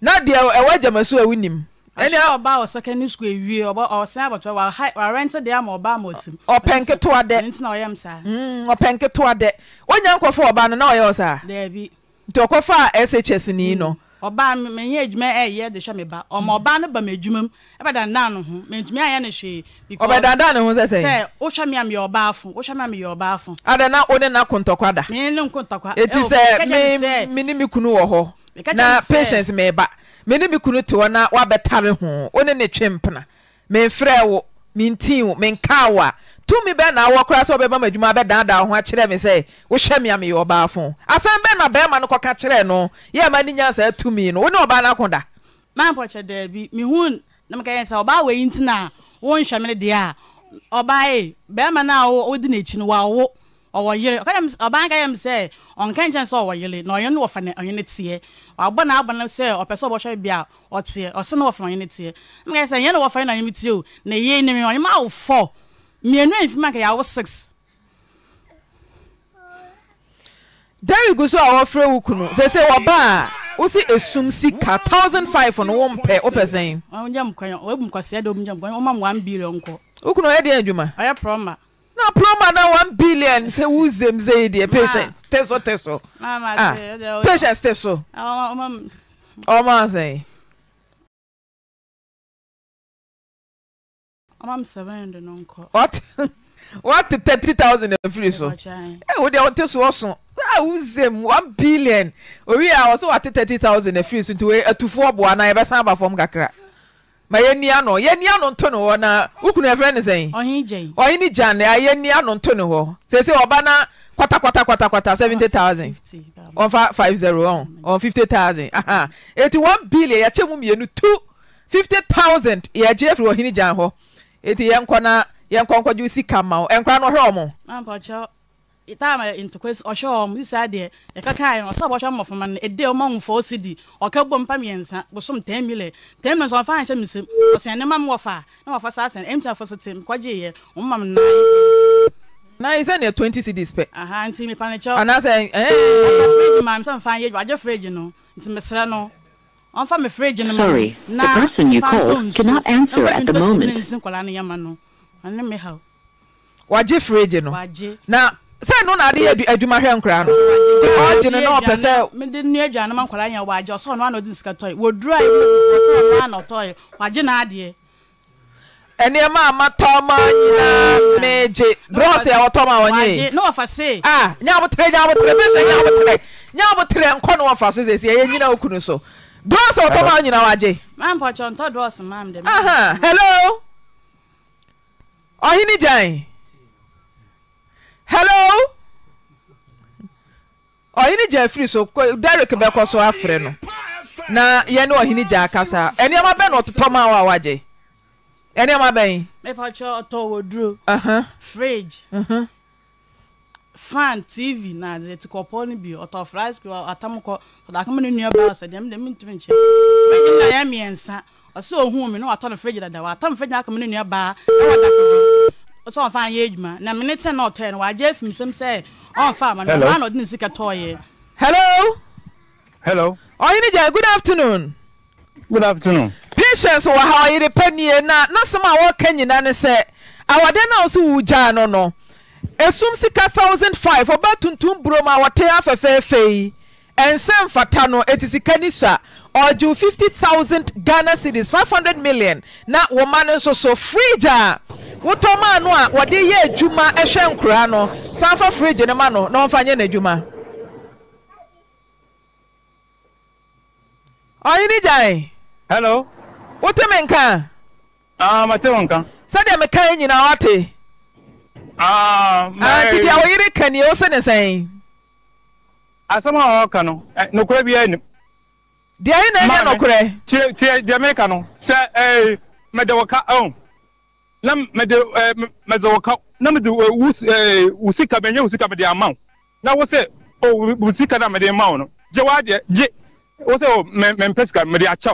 na de e wa jemesu e winim ene oba o secondary school ewie oba o san abotwa wa rent de am oba motim o penke to ade nti na o yam sa o penke to ade onya nkofo oba no na o ye o sa da bi nti okofa SHS ni no oba menye adwuma eye de hwe me ba o ma oba no ba medwumam e ba da na no ho mentumi aye ne hwe because oba da da ne ho sese se wo hwe me am ye oba afo wo hwe me am ye oba afo ada na wo ne na kontokwa da me ne kontokwa eti se me ni me kunu wo ho na patience me ba me ni me kunu te wo na wa betare ho wo ne ne twempna me frɛ wo me ntin wo me nka wo tu mi be na wo kra se obeba madwuma be da da ho a kire me se wo hwe me am ye oba afo asan be na be ma no koka kire no ye ma ni nya sa tu mi no wo ne oba na koda man po che da bi mi hun na me ka yen sa oba we yin tina wo nhwe me de a oba e be ma na wo di na chi no wa wo owo yire ka yam oba ka yam se on kan chen so wo yile no ye no wo fa ne onye ne tie agba na agba se opeso bo hwe bia o tie o se no wo fa onye ne tie me ka yen sa ye no wo fa na ye mitie o na ye ni me onye ma wo fo me no enfima ka yawo 6 Dario guso awo frɛ wo kunu sɛ sɛ wo ba wo si esum sika 1005 no wo mpɛ wo pɛsen wo nyam kwan wo bu kwase da wo nyam kwan wo ma 1 billion nkɔ wo kunu yɛ de adwuma ayɛ plumber na plumber na 1 billion sɛ wo zem zɛ de patience teso mama sɛ patience teso o ma sɛ I'm 700 nko. What? What 30,000 free so? Eh we dey want so so. Ah uzem 1 billion. Ori a so what 30,000 free so to atufo bo ana e be san ba form kakra. Ma ye ni ano nto no ho na ukunu e frɛ ne sɛn? Ohin ni jan na ye ni ano nto no ho. Sese oba na kwata 70,000. On 50 on 50,000. Aha. 81 billion ya chemu mienu 250,000 ya Jeffrey ohin ni jan ho. Eti yenkona ju sika mawo enkra no hwe omo ampa cha itama into kwes ohwe omo isa de e kaka yin oso bo hwe mofo man e de omo mfo osidi okabo mpa miensa bosom 10 million so fa anche misem osen ne mam wofa na wofa sa asen emta fo sotim kwaje ye omam na isa ne 20 cedis pe aha nti mi pa ne cha ana say fridge mam sam fa ye waje fridge no nti mesra no Sorry, the person you called cannot answer at the moment. Waje fridge no. Na say no na dey adwuma hwe nkra no. Waje no pese me de nua adwana man kwala nya waje o so no na odi sika toy. Wo dura e na no toy. Waje na ade. Ene ma amatoma nyina meje. Bros e otoma wonye. Waje no ofa se. Ah, nya bo tre pese nya bo tre. Nya bo tre nko no ofa so se se ye nyina okunu so. Doors or come on, you know, Ajay. Ma'am, for John Todd Ross, ma'am. Aha, hello. Ohini Jai. Hello. Ohini Jai free so Derek Beckos or Afreno. Na, you know, Ohini Jai Casa. Any of my ben or to Tom our Ajay. Any of my ben. Mapacho or Tower Drew. Fridge. Fan TV na de ti koponi bi oto fries ko atamko da kama ni nua ba sa dem ntu nche fridge na ya miensa o se ohun mi na wato no fridge da wa atam fridge na kama ni nua ba na wa da ko So on fine age man. Na minute na turn wa Jeff misem say on farm na man no didn't see ka toy. Hello. Hello. Oyerepa, good afternoon. Good afternoon. Patience wa how you depend na some our Kenya na say our dey na so uja no no. Esum sika 1005 oba tuntum broma wote afefe fei. Ensem fatano etisika ni swa. Oju 50,000 Ghana cedis 500 million na woman nso so free ja. Wotoma no a wode ye adwuma ehwe nkura no. Sanfa free je ne ma no na onfanye na adwuma. Oyini dai. Hello. Wotemenka. Matemenka. Sade me kan nyina wate. My today oyiri kan ye o se ne sen. Asama o kan no. No kura bi ani. Dia ina nya no kura. Tie dia me kan no. Se me de woka on. Na me de me ze woka. Na me de usika benye usika me de amaw. Na wo se o usika na me de maw no. Je wa de je. Wo se o me pesika me de acha.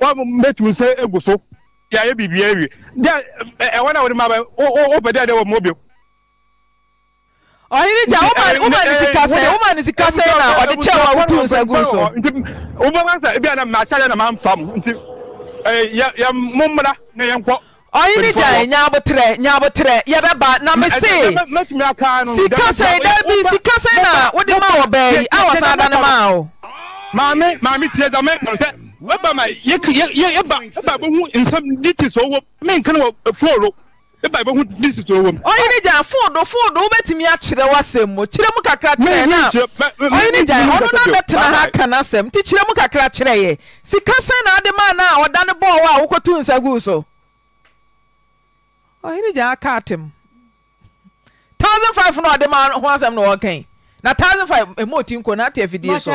Wa me tu se eguso. Ya ye bibia wi. Dia e wona wo ma o pede de wo mobile. Ohiri ja o ma ni sika se na o de che wa wutun se guso. O ba ma se bia na ma chale na ma mfam. Nti ya mumra na ye nko. Ohiri ja nya botre. Ye be ba na me se. Sika se na wo de ma wo be. Awasa da na ma o. Mami tie da me no se. Weba my ye ba who in some ditches or men can follow. Eba who this is a woman. Oh, you need a food over me at the Wasemo, Chilamuka Cratchana, Tichilamuka Cratchre, Sikasana, the man now, or Dana Boa, Okotun Saguso. Oh, you need a cat him. 1,500 for the man who has no okay. Now 1,500 a motive could not have it.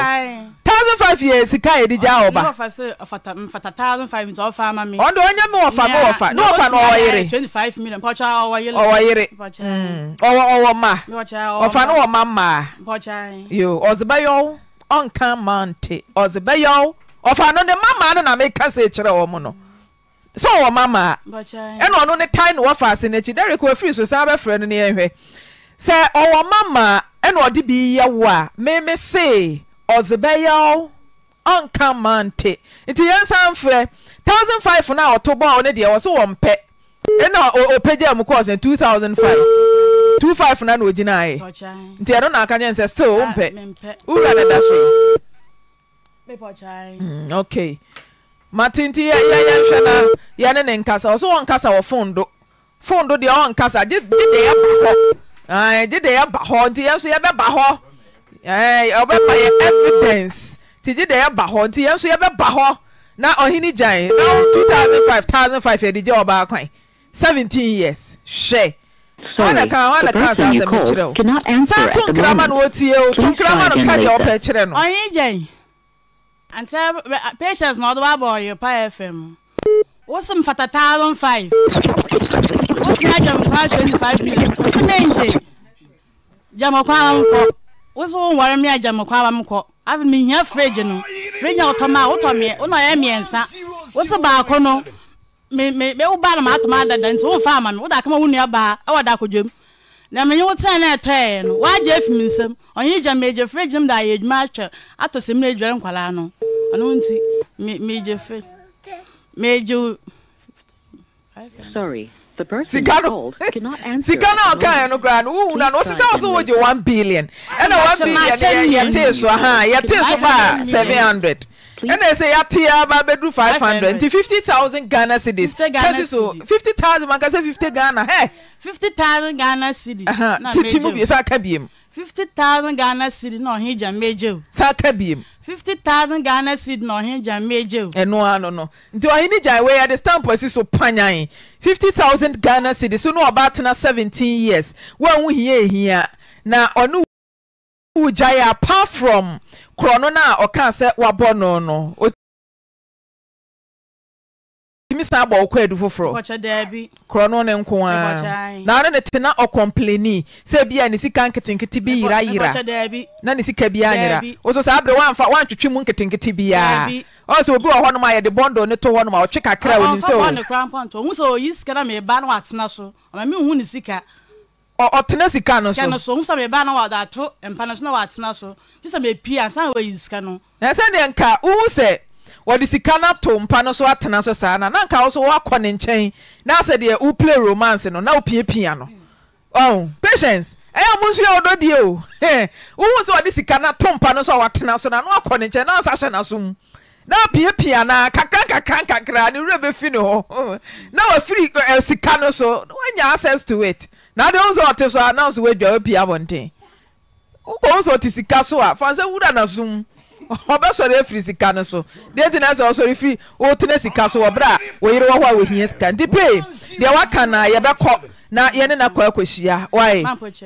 5 years, the guy did Java. For 1,500 is all farmer. Me. On the one more farmer, no farmer, 25 million. Pocha or Or mamma. Pocha, you, or the bayo, uncommonty, or the bayo, or for another mamma, and I make a say, Mono. So, mamma, and on the time of us in a generic refuse to serve a friend in the airway. Say, oh, mamma, and what did be your war? May me say. Ozebeyo onkamante nti yansamfre 1,500 na otoba one de so wompe e na opeje am course 2,500 na ogina e nti e no na aka nyense still wompe ura na dashi me pochai okay matinti ya na ya ne nkasa so wonkasa wo fondo de wonkasa did de ya ba ho nti yanso ya be ba ho. Hey, I'll be by evidence. Tiji de baho, ti yansu ya be baho. Na ohini jai. Now 2005 did you about 17 years. She. Sorry, the person you called cannot answer at the moment. Please try again later. Ohini jai. And say patience not wa boy pa FM. What's some for 1,500? What's my jam 25 million? What's nje? Jam kwa. What's wrong? Why am I Jamaica? I've been here fragile. Fragile to my autonomy. Oh no, I'm insane. What's about Kono? Me, oh, bad man, bad man. So farmer, what I come on your bar? I want to go jump. Now me, you want to say train? Why Jeff Minson? On you just major fragile that age match. I to see me during Kalano. I don't see major fragile. Major. Sorry. The person called cannot answer. Sikano kan no grand. Who na no sisa so woje 1 billion. And 1 billion ya teso ha, ya teso ba 700. And they say ya tia ba bedu 500. 50,000 Ghana cedis. So 50,000 man ka say 50 Ghana. Hey, 50,000 Ghana cedis. Na meje. Saka biem. 50,000 Ghana cedis no hija meje. Saka biem. 50,000 Ghana cedis no hija meje. E no. Nti o hini jai we ya the stamp policy so panyan. 50,000 Ghana cedis so no about na 17 years. When we here na onu ujaya apart from Corona or cancer wabono no. Mr. Bokwedu foforo. Kwacha Debbie. Kro no ne nkoa. Na ne te na o complaini. Se bia ne sika nketinketi bi yira yira. Kwacha Debbie. Na ne sika bia nyira. Wo so sa abre wanfa wantwetwe mu nketinketi bia. O so obi wo hono ma ye de bondo ne to hono ma o tweka kra woni se o. Wo ne kra mpanto. Wo so yi sika na me ba na watena so. Ama me hu ne sika. O tena sika no so. Sika no so wo sa me ba na wa da to empana so na watena so. Ti sa me pia san wo yi sika no. Na se ne nka wo se what is the canna tompa no so atanaso sana nanka also walk on in chain. Now said the who play romance and now play piano. Oh, patience. I am monsieur Dodio. Hey, who was what is the canna tompa no so atanaso and walk on in chain. Now Sasha assume. Now play piano, kakanka, granny, rebe fino. Now a free sicano so when you access to it. Now those artists are announced where the piabonte. Who goes what is the casoa? Fancy wouldn't assume. Obasore free sika no so de tina se osore free o tina sika so obra wo yire wo hwa wo hie sika de pay de waka na ye beko na ye ne na kwa kwashia why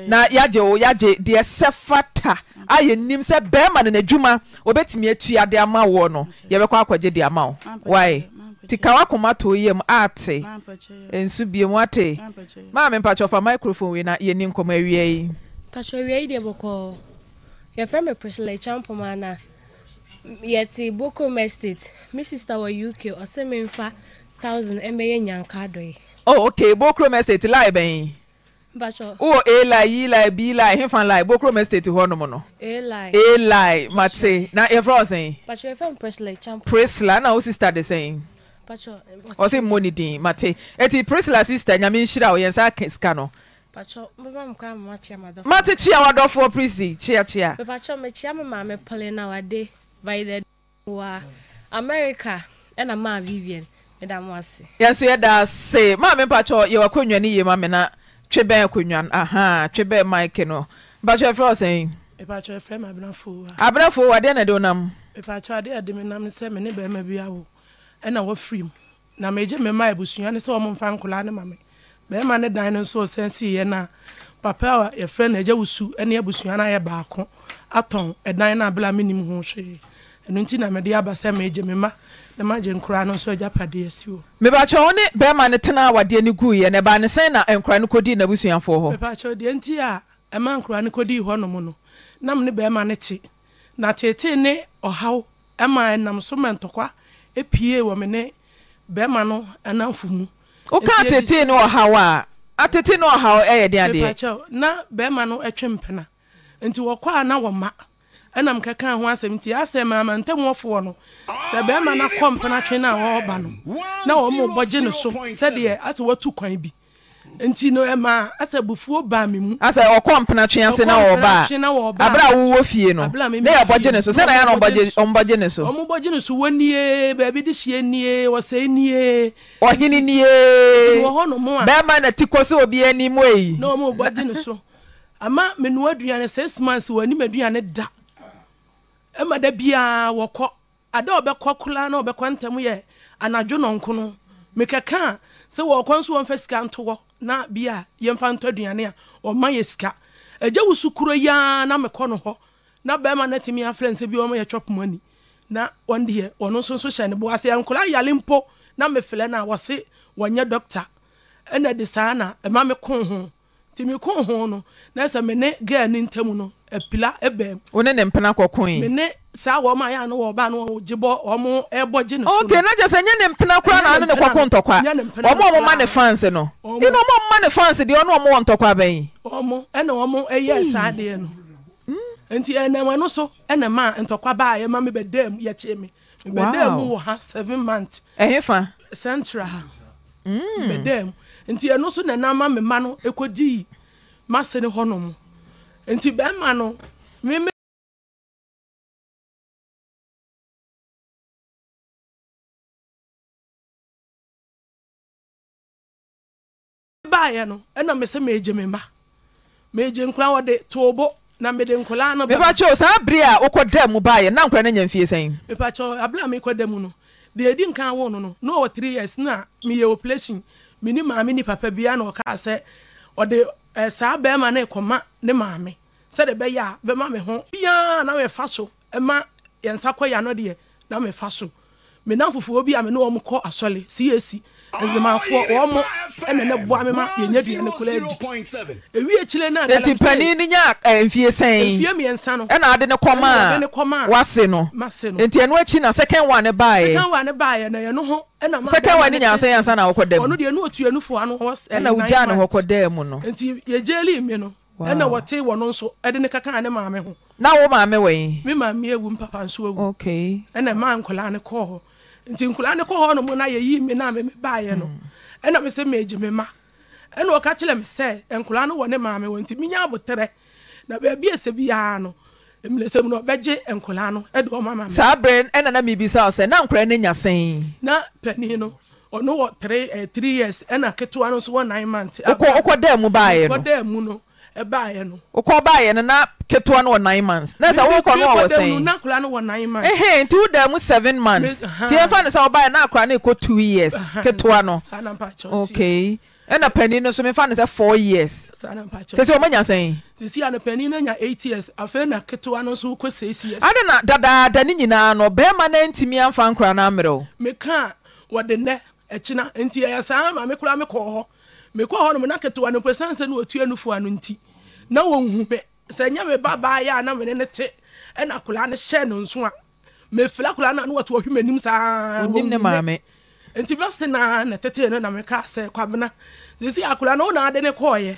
na yaje o yaje de sefata aye nim se be ma na djuma obetimi atua de ama wo no ye beko akwaje de ama why tika wa komato yem ate ensu biem ate ma me pacho fa microphone we na ye ni nkoma awie yi pacho awie de boko ye frame Priscilla Champoma na yet Boko Mestate, Mrs. Tower UK, or Seminfa 1,000 MBA Yankadoi. Oh, okay, Boko Mestate lie, Ben. Bacho. Oh, a lie, ye lie, be lie, him fan lie, Boko Mestate to Honomono. A lie, Matse, now everyone saying. But your friend Priscilla Champ. Priscilla, now sister the same. Bacho, or say money, Dean, Matse. Eti Priscilla sister, Yamin Shira, or Yansak Scano. Bacho, Mamma, come, Matcha, Madame. Matchi, our dog for Prissy, cheer. Bacho, my chairman, Mamma, Polina, our day. By the America and a ma Vivian, Madame was. Yes, you had say, Mamma Pacho, you are Kunyan, you mamma, Trebe Kunyan, aha, Trebe Mike, no. But your friend saying, about your friend, I'm not fool. I'm not fool, I didn't know them. If I tried the minimum seven, maybe I will, and I will free. Now, Major Mamma Bush, and so on, Fancolana, Mammy. Berman, a dinosaur, Sensi, and Papa, your friend, a Jewsu, and your Bush, and I a barco. Aton, a diner blaminum hoshe, and untina media bassa major mema, the margin crown on so japa dear sue. Mebachone, Berman a 10 hour dear Nugui, and a banasena and cranocodina busian for her. Pacho de Antia, a man cranocodi honomono, namne bermaneti. Natene or how am I nam so mantoqua, a pie womene, bermano, and amfumu. O can't attain or how at a tin or how air dear na bermano a champana. Into a qua na ma and I'm cacan 170 asked them, and tell more for no. Sabema na compana trainer or banum. Now, more bajeno so said, dear, as what two coin be. And Tino Emma, as a buffo bammy, as I or compana chance in our bar, Abra Wolfiano, Blammy, they are bogenus, said I am on bogenus, or more bogenus, 1 year, baby this year near, was saying near, or hinny near, or no more. Bamman a ticoso be any way, no more bogenus. Ama menuadriane 6 months wani maduane da ema da bia wokọ ada obekọ kula na obekọ ntamu ye anadwo nonko no mekeka se wokọ nso wonfa sika ntowo na bia yemfa ntaduane a oma ye sika eje wusukuro ya na mekọ no ho na bema na timi afrense bi oma ye chop money na onde ye ono nso hye ne bo ase ankula yalimpo na mefele na wose wonye doctor ena de sana ema mekon ho timi kon ho no na se mene girl ni ntamu no apila ebem woni ne mpena kokon mene sa wo ma ya no wo ba no jibo omo ebo ji no okay na je se nye ne mpena kwa na ne kokon tokwa omo ma ne fans no ino omo ma ne fans de ono omo won tokwa ban omo ene omo eye sa de no enti ene ma no so ene ma ntokwa ba ya ma me bedam ya che mi bedam wo ha 7 months ehefa central bedam nti eno so na na ma me ma no ekodi ma se ne honom nti be ma no me ba ya no ena me se meje me ma meje nkura wo de tobo na me de nkura no be pa cho sa bria okoda mu ba ya na nkura na nyamfie sen be pa cho abla me koda mu no de edi nkan wo no no 3 years na me ye operation mini maami ni papa bia na oka ase ode saa be ma na ekoma ne maami se de be ya be ma me ho bia na we fa so e ma yensa koya no de na me fa so me na fufuo bi a me no omkọ asole CAC ezema fo omo ene ne bua me ma yenye di ne kola di ewi echile na na tipani ni nya enfie sen enfie mi ensa no ena ade ne koma wase no enti eno achi na second one e bae na ye no ho ena ma second one nya sen ensa na okodem ono de no otue no fo ano ena uja na okodem no enti ye jeli mi no ena wote wono so ede ne kaka ne maame ho na wo maame wen me maame ewu papa nso ewu okay ena ma nkola ne ko ntinkula ne ko no mu na ye yi me na me ba ye no ena me se me eji me ma ena o ka kile me se enkula no wo ne ma me wonti minya abotere na ba bi ese bi ya no emle se mu no beje enkula no e de o ma ma sa bren ena na me bi sa o se na nkura ne nyasen na pani no ono wo 3 years ena keto ano so 9 months okwo da mu ba ye no okwo da mu no e ba ye no okwo ba ye na keto ano 9 months na sa wo ko no wo saying na kula no 9 months eh 7 months ti e fa na sa wo ba na akura na ko 2 years keto ano okay and a penny no so me fa na sa 4 years se se o manya saying se si ana penny na nya 8 years afa na keto ano so ko 6 years ada na dada ni nyina no be ma na ntimi anfa nkura na amero me ka wo de ne e china nti ya sa ma me kula me ko ho me ko ho no na keto ano pesan se no otu anufo ano nti na wonhu be sanya me baba ya na mene nete ena kula ne she no nso a me fila kula na no wato hwemanim saa onim ne maame enti best na na tete na me ka se kwabena sisi akula no na ade ne koye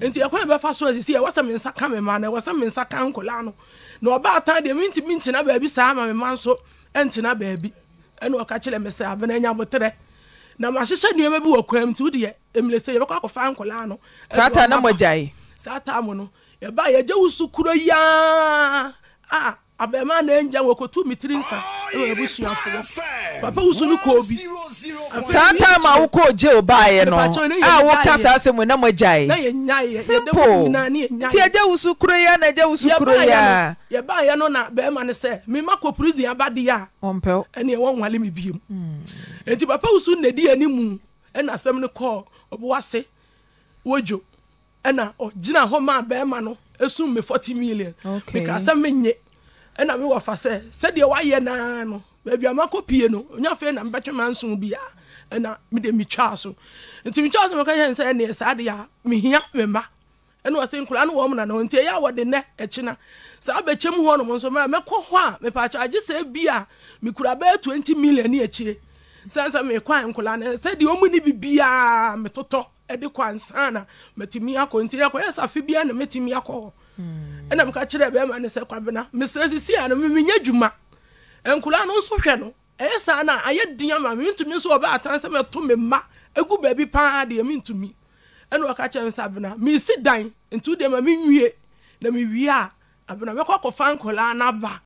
enti akwa be fa so sisi e wasa me nsa ka me ma na wasa me nsa ka nkula no na oba atan de minti na baabi saa ma me ma nso enti na baabi ena o ka kile me se abena nya botere na ma hyehyɛ nneema bi wɔ kwam ti wo de emle se ye bɛkɔ akɔfa nkula no sata na mogyai sata mo no ya ba ya jewusu kuro ya abema na enja wokotu mitrinsa e busu afo papa wusu ni ko bi santa ma wuko je obaye no wokasa asemu na magai na yenyaye ye demu na na yenyaye ti jewusu kuro ya na jewusu kuro ya ya ba ya no na bema ne se me makoprisi abade ya ompel ene wonwale me biem enti papa wusu na di animu ena asem ne ko obuwase wojo ena ogina homa bema no esum me 40 million because amenye ena me wafa se de waye na no baabi amakopie no nya fe na mbetwema nso bia ena me de mitwa so nti mitwa so me ka hen se ne sa de ya mehia mema ena wase nkura no wo mna no nti ya wode ne echina sa abechem ho no nso me kɔ ho a me pa cha age se bia me kura ba 20 million ne echire sansa me kwa nkura ne se de omuni bibia me toto edi kwansa na metimi akonti yakɔ yesa fe bia na metimi akɔ ena me ka kire be ma ne se kwabena me sresisi ya no me minya dwuma enkula no nso hwe no esa na ayedin ama me ntumi so oba atanse me to me ma egu ba bi pa de me ntumi ena waka kire sabena me sidan ntu de ma me nwie na me wie a abena me kwakofa nkula na ba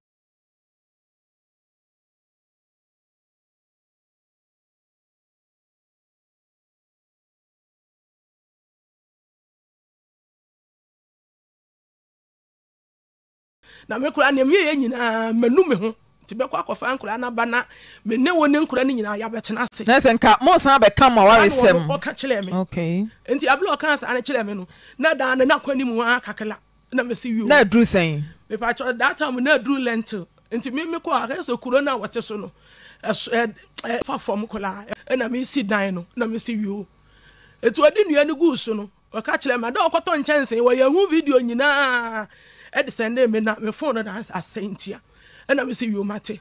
na me kura na me ye nyina manu me ho ti be kwa kofa nkura na bana me ne woni nkura ni nyina ya betena se na se nka mo san be kam wa resem okay enti ablo kan sa na kire me no na da na kwani mu akakala na me se wi na dru sen me pa cho that time na dru lentil enti me ko akeso kuro na wote so no fa form kula na me si dan no na me se wi etu ade nua ne gu so no oka kire me da okoto nchense wo ye hu video nyina at the same day me phone na asentia ena me say you mate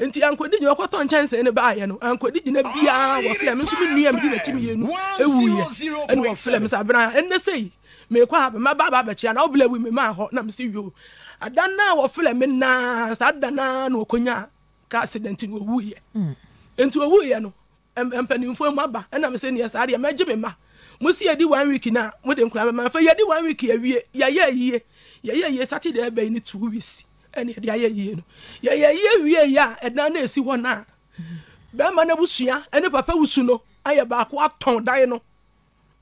enti ankwedi je okoton chance ne ba ye no ankwedi je na bia wo fle me so me nua me di na chimi ye no ewu ye wo fle me sabra enne sei me kwa ba ba ba chia na obla wi me ma ho na me say you adan na wo fle me na sa adan na no okonya ka accident no ewu ye enti ewu ye no empanimfo mu aba ena me say ne sa re me je me ma musi edi 1 week na mo de nkura me ma fa ye di 1 week awie ya ye ye Saturday be ni 2 weeks ene de aye no ye wie ya edan na esi ho na be ma na busua ene papa wusu no aye ba ko aton dan no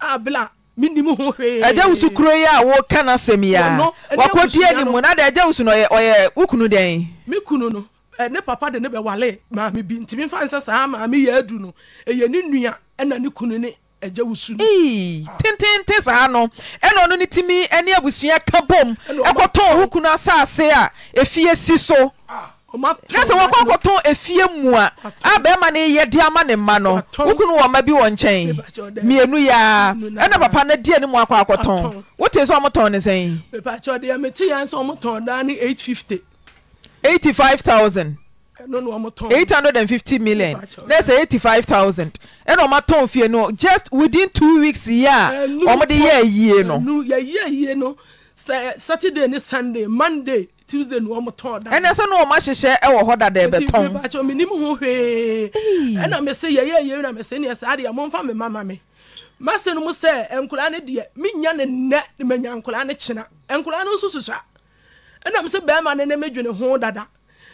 abla minimu ho hwe eja wusu kuro ye a wo kana semia wakodi ani mu na de eja wusu no ye oye ukunu den me kunu no ene papa de ne be wale ma me bi ntimi fa nsa sa ma me ye adu no eye ni nua ena ne kunu ne eja wusu tentente saa no ene ono ni timi ene abusua kabom ekoton hukuna asase a efie si so Kasa wako koton efie mu a abema ne ye de ama ne ma no wukunu wo ma bi wo nchen mienu ya ena papa na die ne mu akwa koton wote so omoton ne sen me pa chode ya meti yan so omoton da ni 850 85000 no no omoton 850 million that's 85000 ena omoton fie no just within 2 weeks ya omode ye yie no Saturday and Sunday, Monday, Tuesday, no more time. And I said no more. She share our hard day beton. And I may say yeah, and I may say yes. I am on for my mama me. Master no say. Enkulane di me nyane ne me nyankulane china. Enkulane no sususa. And I may say be man ne me june hard dada.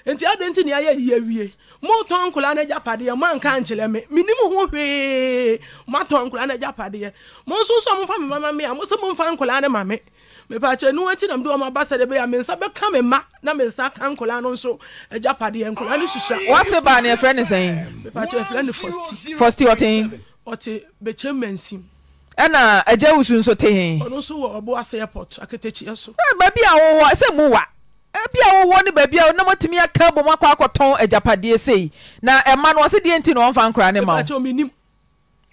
Enti I don't ni aye yewe. Mo ton enkulane japade man kan chile me. Minimu ho hwe. Mo ton enkulane japade. Mo sususa mo for my mama me. Mo say mo for enkulane mama. Me pache no enti na mdo o mabasa de be ya mensa be ka me ma na mensa kan kola no so ejapade en kola ni susha wa se ba na e frene sen me pache e frene first otin oti be chemansim e na eja wusu so tehen ono so wo obo asa airport aketechi eso ba bia wo se mu wa bia wo ni ba bia na motimi aka bo makwa akoton ejapade sei na e ma no se de enti no mfa nkora ne ma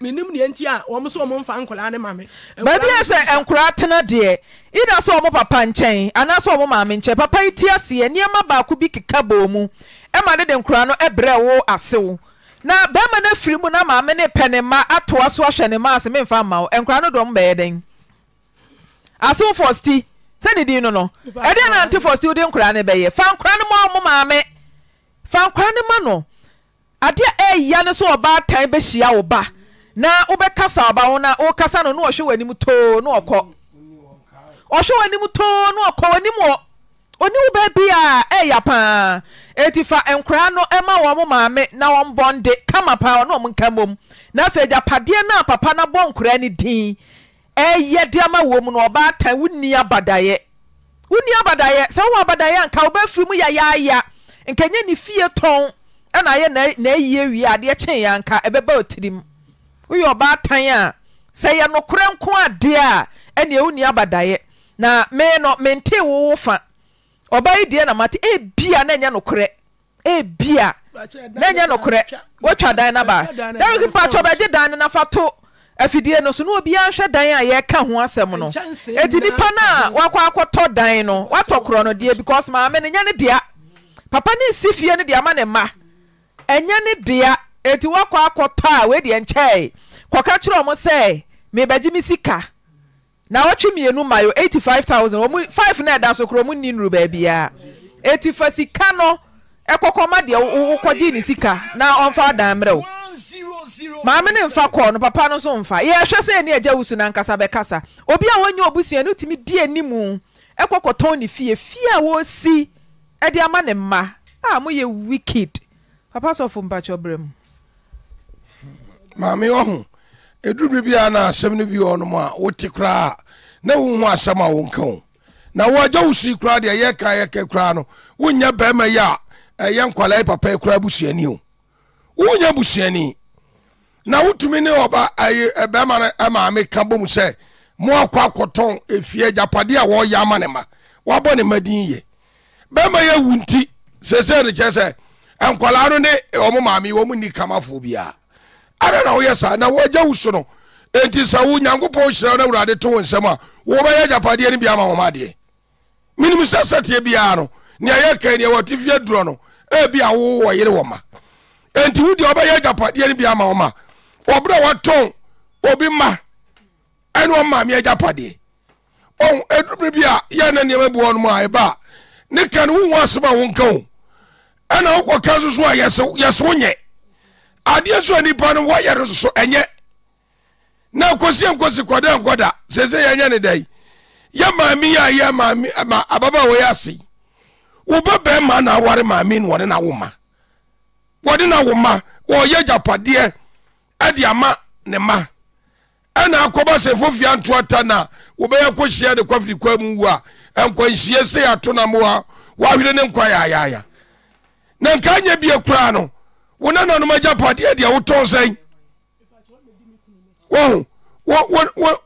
minim ni enti a wo so wo mfa nkola ne mame ba bia se enkora tena de ida so wo papa nchen ana so wo mame nchen papa iti ase ye niam ba ku bi keka bo mu e ma de de nkora no ebre wo ase wo na ba ma na firi mu na mame ne pene ma ato aso ahwe ne ma ase me mfa ma wo enkora no do mba ye den aso fosti se de din no no e de na anti fosti wo de nkora ne be ye fa nkora ne mo mame fa nkora ne ma no ade e ya ne so oba tan be hia wo ba na ubekasa aba wona o kasa no no ohwe wanimu to no okọ ohwe wanimu to no okọ wanimu oni ube bia yapan etifa enkra no ema wo mama na wo bonde kama pa no mo nkamom na feja pade na papa na bon kra ni din ye de ama wo mu no oba tan wuni abadaye se wo abadaye anka obafiri mu ya nkanye ni fie ton na ye na yie wi ade chen ya anka ebeba otirim we your bad time say ya no kran ko ade a ene uni abadaye na me no mente wo fa obai die na mate e bia na nya no kre e bia na nya no kre wo twa dan na ba dan ki pa choba di dan na fato afidie no so no obi an hwe dan a ye ka ho asem no edi nipa na wakwa akoto dan no watokro no die because ma me nya ne dia papa ni sifie ne dia ma ne ma enya ne dia eti wakwa akotoa we de nchei kwaka kire omo se me bagye mi sika na wotwe mienu mayo 85000 omo 5 na da so kro omo ni nru ba bia eti fa sika no ekokoma de wokodi ni sika na onfa dan mrew maame ne mfa kọ no papa no so mfa ye hwe se ne agya wusu na nkasa be kasa obi a wonye obusua no timi di animu ekokoton ni fie a wo si e de ama ne ma a mo ye wicked papa so fo mpa chobrem Mami ohu eduru bia na asem ne bi onom a woti kra na wonhu asem a wonkan na wo agya usi kra de ye ka kra no wonya be ma ya eye nkwalai papa kra busuani o wonya busuani na wotumi ne oba ebe ma na amaame kan bom se mo akwa koton efie japade a wo ya ma ne ma wo bo ne madin ye be ma ya wunti sese ne chese nkwalai no ne omo maami wo mu ni kamafo bia ara na oyesa na woja usono enti sawu nyankopon hira na urade to nsema wo ba ya japade ni bia ma homade minimu sasate bia no ne ayeka ne wotifie duro no e bia wo wo yere wo ma enti wudi oba ya japade ni bia ma homa obra waton obi ma ani wo ma me japade on edru bia ya na ne mabu wonu ma eba ne kan wo wasema wonkan ana wo kazo so yeso nye Adia so ni pano wa yero so enye na nkosi kwada seze yenye ne dai ya maami ya maami ababa wo yasi wo baba ma na ware maami no ne na woma wode na woma wo ye japade ade ama ne ma ana akoba se fofia ntoata na wo be yakohia de kwafri kwamu wa enkwanhie se atona mo wa hwire ne nkwa ya na nkanye bi akura no wona na no majapade dia woton sen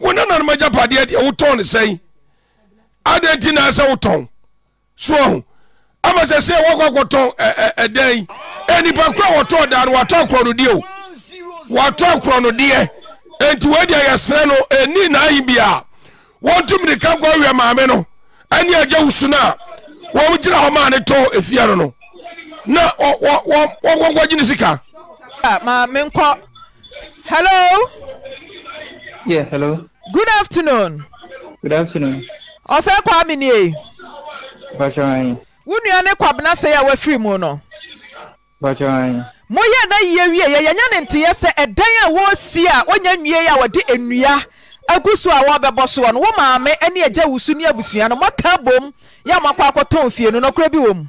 wona na no majapade dia woton sen adenti na se woton so Ama sese wako koto day. Eni pakwa wato daru wato krono dio. Wato krono die. Enti wedi ya seno eni na ibia. Wontu mnika kwa we maame no. Eni aje usuna. Wo mjira homa ne to efiaro no. Na wo gwagini sika. Ma menko. Hello. Yeah, hello. Good afternoon. Good afternoon. Ose kwa mini. Bachan. Wunya ne kwabna se ya wafiri mu no. Bachan. Moya na yewie ye yanya ne ntie se edan a wo si a wonya nwie ya wode enua agusu a wo beboso no wo maame ene agya wusu ne abusua no maka bom ya makwa akoton fie no nokra bi wom.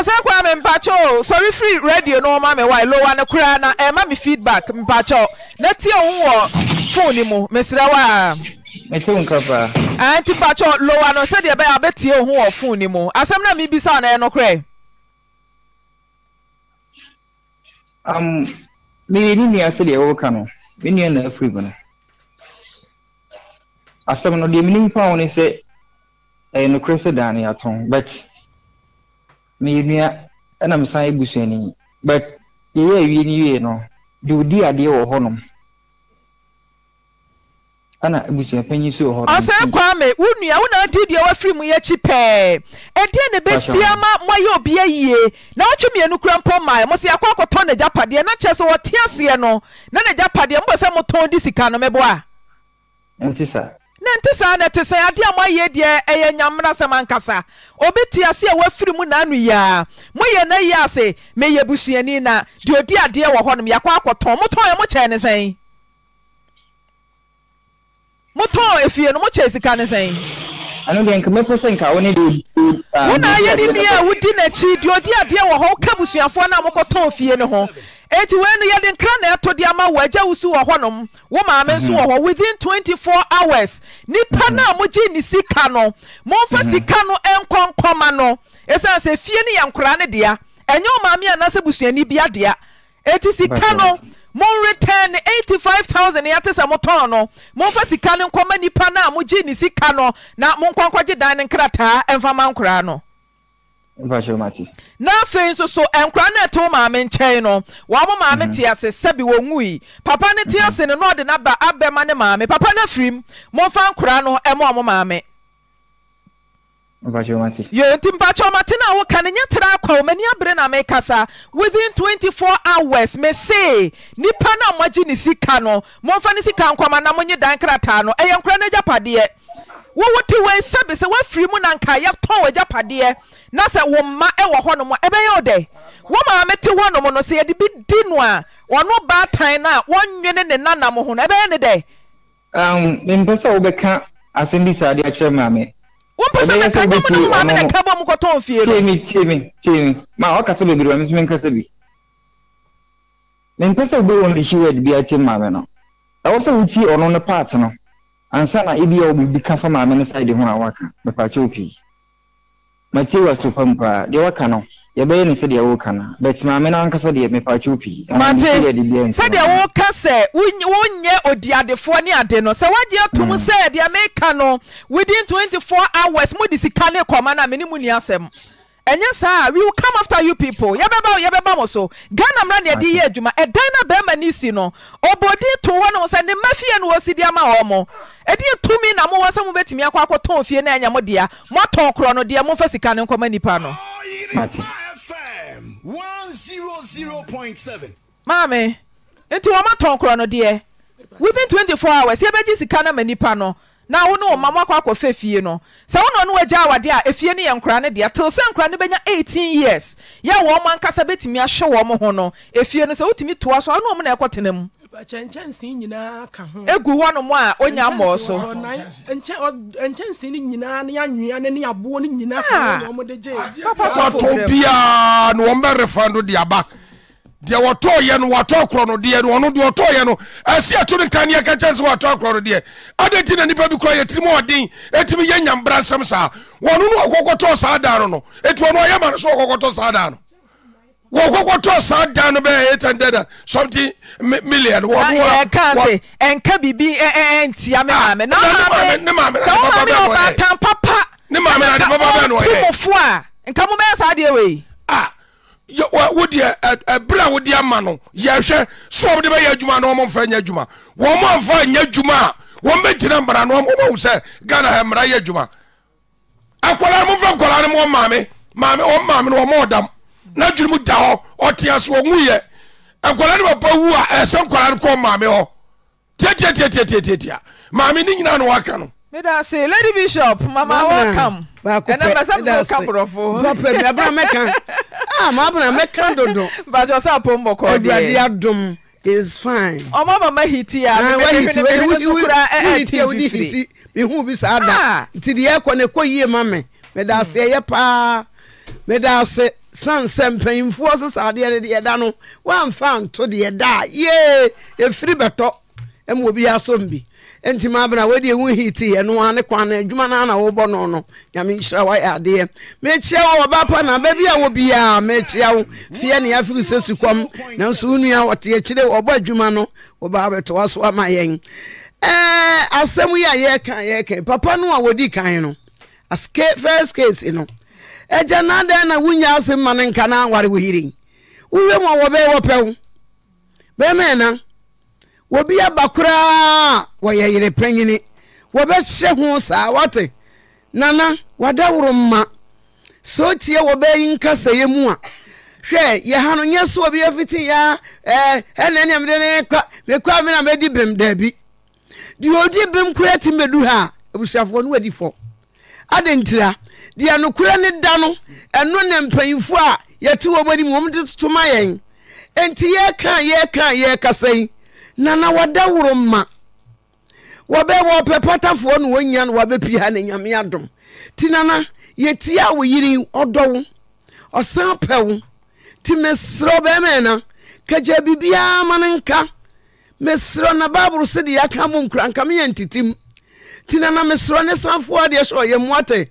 Ose kwa me mpacho sorry free radio no ma me wai lowa ne kra na ma me feedback mpacho na tie wo phone mu mesra wa Metunkapa. Anti pacho lowa no said ya ba betie ho ofun ni mo. Asem na mi bisa na eno kre. Me ni ni asel ya woka no. Me ni na afri bana. Asem no de me ni pa woni se eno kre se dan ya ton. But me ni na me san eguseni. But ye ni no. Do di ade wo honom. Ana ebusi apanyi so ho. Ose kwa me wunua wona di dia wafiri mu ye chipe. Ede ne besia ma moye obi aye. Na otwemi enu krampo mai mo se akwakoto na japade na chese wo tiase no. Na na japade mo se moton di sika no meboa. Ntisa. Na ntisa na tese ade amoye de eye nyamra semankasa. Obi tiase wafiri mu na anu ya. Moye na ye ase me ye busuani na di odi ade wo ho no me akwakoto moton ye mo chene sen. Moto efie no mo chesi ka ne sen. Ano de nka mefo ka woni de. Wona aye di mia wudi na chi di odi ade wo ho ka busuafo na mokoton fie ne ho. Eti wen ye de nkra na eto de ama wo agya wusu wo honom. Wo maame nso wo ho within 24 hours. Nipa na mo gi ni sika no. Mo mfa sika no enkonkoma no. Esa se fie ne yankra ne dia. Enye o maame ana se busuani bia dia. Eti sika no Mon return 85,000 yate sa moton no. Mon fa sika ne nkoma nipa na mo gi ni sika no na mon kwankwaje dan ne nkrata emfa ma nkra no. Emfa shomati. Na fe nso so enkra na eto maame nchen no. Wa mo maame ti ase sebi wonwui. Papa ne ti ase ne no de na ba abema ne maame. Papa na frim mon fa nkra no emo mo maame. Within 24 hours, me say, Nipana Majini Sicano, Monfanisi Kankwama Namonia Dankratano, a young granaja padie. What do we say? What free moon and Kayap Tower Japadie? Nasa Woma Ewa Honomo Ebeode. Woma met one mono say a bit dinwa. One no bad time now, one yen and Nana Mohon every day. Impossible become as in this idea, Mammy. One person that can't come to Mamma and Cabo Mucoton Fier. Timmy. My Ocasabi, Miss Mincasabi. Then possible only she would be at Mamma. I also would see on the partner. And some idea will become from my inside the Hunawaka, the Pachopi. Materials to Pumpa, the Wakano, your baby said the Okana, but Mamma and Cassadia, me Pachopi. Mate, said the Okase, one year or the other 4 year dinner. So what you have to say, the Americano, within 24 hours, Moody Cana, Commander Minimuniasem. And yes, sir, we will come after you people. Yababa, so Ghana ran a dear Juma, a Dana Bermanisino, or body to one was and the Mafia and was Sidiama Homo. A dear 2 minutes, I was some bet me a quack or Fiona and Yamodia, Motor Chrono, dear Mofasican and Comani Pano. 100.7. Mammy, into a Motor Chrono, dear. Within 24 hours, Yabajisicana Manipano. Now no mama kwako fefie no se wono no agya wade a efie ne yankra ne de till se nkra ne benya 18 years ye wo man kasa betimi ahwe wo mo ho no efie no se wotimi toa so ano mo na ekotenam ba chenchensi nyina ka ho egu wo no mo a onya mo so chenchensi nyina ne yanwea ne abo ne nyina ka no mo de je papa so topia no mba refando de aba de woto ye no woto kro no de no de woto ye no asia to ne kan ye ka chance woto kro no de adeti na nipa bi kro ye trim odin etimi ye nyambra sam sa wono no okokoto sa daru no etu wono ye ma so okokoto sa daru wo okokoto sa daru be 800 something million wo ka se enka bibi entia me ma me na ma me so ma me o ba tan papa Ne ma me na de baba no ye. Mofo a, nka mo be sa de we. Ah. Yo wo de ebra wo de ama no. Ye hwe so de be ya adwuma no mo mfa nya adwuma. Wo mo mfa nya adwuma. Wo be tina mbara no mo wo se Ghana ha mra ya adwuma. Akola mo mfa kola ne mo maame. Maame o maame no mo dam. Na dwuru mu da ho, o tia so onwuye. Akola ne papa wu a ese kola ne ko maame ho. Tetetetetetetia. Maame ni nyina no waka no. Say, Lady Bishop, Mama, welcome. And I must have come for American. I'm up and make candle, but just up on Boko. The abdomen is fine. Oh, Mama, Hiti, I would you would I who be sad to the Aquanaco ye, Mammy. Meda say, Yapa, Meda say, San Sampain forces are the Adano, one found to the Ada, yea, a free battle, and will be our zombie. Enti mabra we de hu hiti e no ane kwane adwuma na na wo bɔ no no nyame nhyira wa ade me chia wo ba pa na ba bia wo bia me chia wo fie ne afiru sesu kwam na so nua wote e kire wo bɔ adwuma no wo ba beto waso ama yen asɛm ye kan papa no a wodi kan no aske first case no eja na den na wunya asɛm ma ne nka na anware wo hiri uwe mo wo be wo pɛw be me na wobi abakura woyere panyini wobehye ho saa wate nana wadawro ma so tie wobe nkaseye mu a hwe ye hanu nyeso obi afiti ya enene amde ne kwa me kwa me na medi bem da bi di odi bem kura ti medu ha ebusiafo no wadi fo adentira di anokura ne da no eno ne mpanyimfo a yete wobodi mu omdetoma yen enti ye kan kasei nana wadawro ma wabe wape patafo no wonyan wabe pia na nyame adom tinana yetia wo yiri odowo osan pewo timesro be mena kaja bibia manenka mesro na baburu se de aka mo nkranka me yantitim tinana mesro ne sanfo ade so ye muate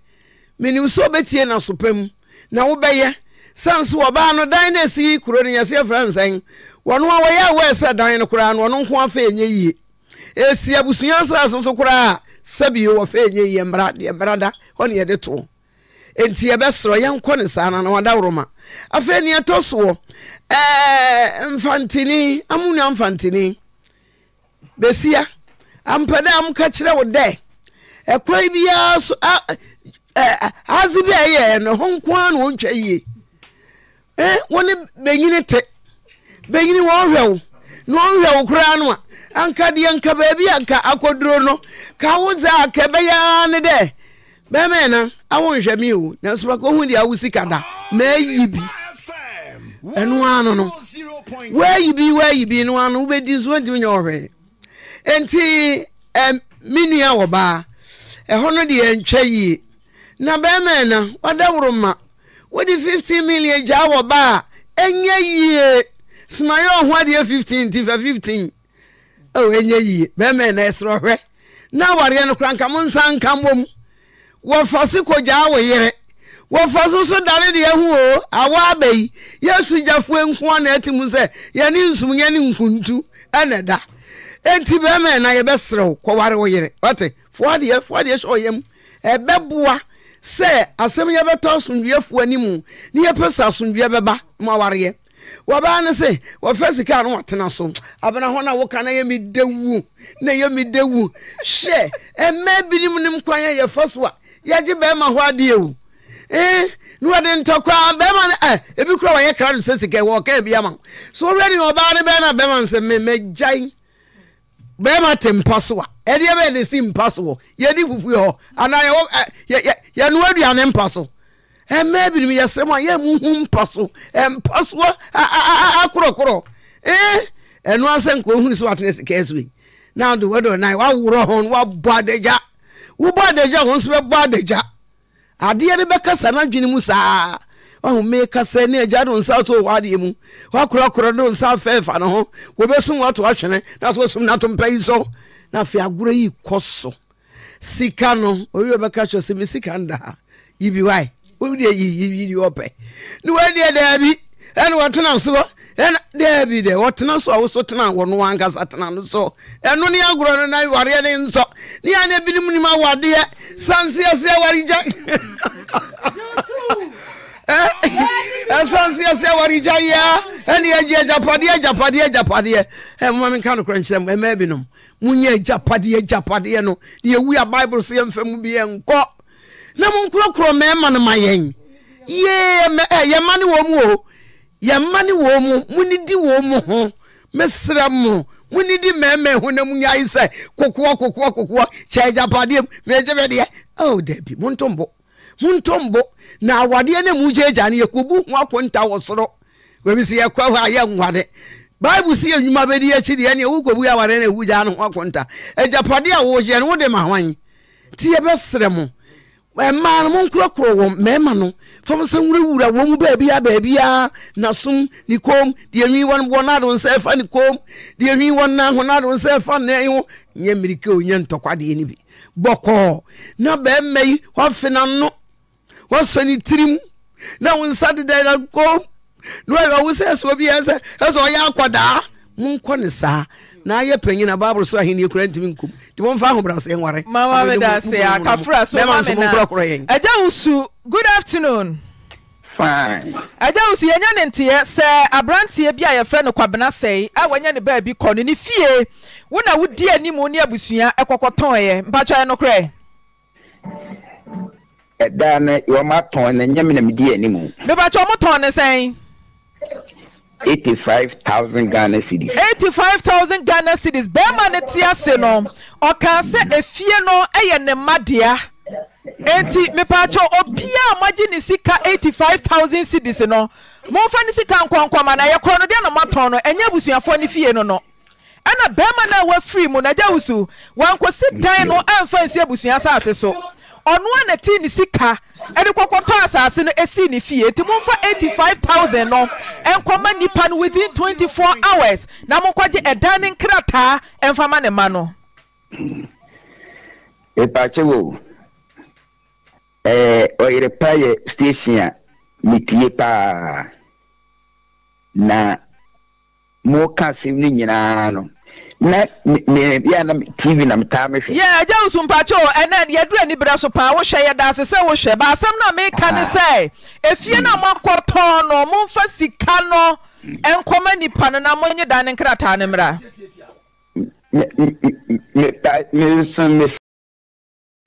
menim so betie na sopam na wo beye sanso oba no dan na si kuro ne yase fransen wono wa ye wesa dan no kura no wono ho afa enye yi esi abusuya sasa so kura sabio wo fe nye yemra de brada ho ne de to enti ye besro ye nko ne sana na wada woroma afa ne to so mfantini amuna mfantini besia ampade amka kire wo de ekwai bia so azibia ye no ho nko an wo ntwa ye woni benyini te benyini wo hwew no hwew kura no anka de anka baabi anka akodro no ka woza akebe ya ne de be me na awonhwe mi o na so ko hu de awusi kada na yibi enu anu no we yibi no anu we di so ntimi nyohwe enti minua wo ba hono de entwa yi na be me na wadawroma wodi 15 million ja wo ba enye yi smayo ho de 15 o enye yi be me na esro hwe na ware no kranka mo nsanka mom wo fase koja wo yere wo fase so dare de hu o awa abai yesu jafo enko na atimu se ye ni nsum ye ni nkuntu eneda enti be me na ye besrew ko ware wo yere wate fo de so yem ebeboa se asem ye beto sundue fo animu ni ye pesa sundue beba mo ware wabana se wafesika no watena so abana ho na wo kana ye midewu she emebinim nim kwan ye faswa ye gi be ma ho ade ewu no ade ntokwa be ma ebi kura ye kra sesika wo ka bi ama so ready obana be na be ma se megjai be ma tempaswa e de be le si mpaswo ye di fufu ho ana ye no aduane mpaso emebinim ye sema ye muhu mpaso mpaso akorokoro eno asen ko hunu so atene sika eswi now the word on I wa woro hon wa bodeja wo bodeja hon so be bodeja ade ne bekasa na dwene mu saa wo me kasa ne eja don sa so wa de mu wa korokoro don sa fefa no ho wo be sun wato atwene na so sum na to mpai so na fi agura yi koso sika no owi be kacho se me sika nda ibi wai we dey you open no dey there bi And what now, so and there be there. What now, so I was so tenant one wangas at an so. And only I grow and I were in so. Near the minima were dear. Sansia, say, what he jack. And Sansia, say, what he jack, yeah. And the Japadia, Japadia, Japadia. And women can't crunch them, and maybe no. Munia, Japadia, Japadiano. Near we are Bible, see, and Femubian cop. Namon Crocro, man, my yang. Yea, Yamani womu, Yamani womu, Munidi womu, Messramu, Munidi meme, Hunamuya is a cocoa, cocoa, cocoa, Chaja padium, Major. Oh, Debbie, Muntombo, Muntombo, now Wadiana Mujeja and Yakubu, 1 point was so. When we see a quava young one, Bible see you, my baby, actually, and you go, we are any Wujan 1 point. A Japadia was and what am I one? Tia Bessramu. Man won't clock or won't memano. From some wood, I won't baby, a baby, ah, Nasum, Nicom, the only one out on self and comb, the only one now out on self and nail, Yemiko, Yen Tokwadi, any Boko. No bem may, what phenomeno? What's funny trim? Now on Saturday, I'll go. No, I always say, so be as I aquada, Munconesa. Now you're paying in a barber so he knew current income. The one farmer saying, Mamma, I say, I can't trust Adausu, good afternoon. Fine. Adausu, you're not here, sir. A branch here be a friend of Quabana say, I want you baby calling if ye would I would dear Nimonia Busia, a cocotoy, but I no cray. Dana, you're my ton and Yemen, dear Nimo. The Bachomoton is saying. 85,000 Ghana cedis. 85,000 Ghana cedis. Bema ne tiase no. Oka se efie no eye ne madea. Enti mepacho obia magine sika 85,000 cedis no. Monfa ni sika nkwankwama na yekro no de na maton no enye busuafo ne fie no no. Ana bema na wa free mu na jawusu. Wankwose dan no amfa nsi abusua asase so. Ono ana ti ni sika edi kokoto asase no esi ni fie ti monfa 85,000 no enkoma nipa no within 24 hours na monkwaje edan ne krata enfama ne ma no e pachewo Oyerepa ye station mitie pa na mo kasim ni nyina no na me bia na TV na mtaa me hwe yeah jawsu mpacho ena ye dura ni bra so pa wo hwe ye da se wo hwe ba asem na me ka ne se efie na makwoto no momfa sika no enkoma ni pa no na monye dan ne nkrata ne mra me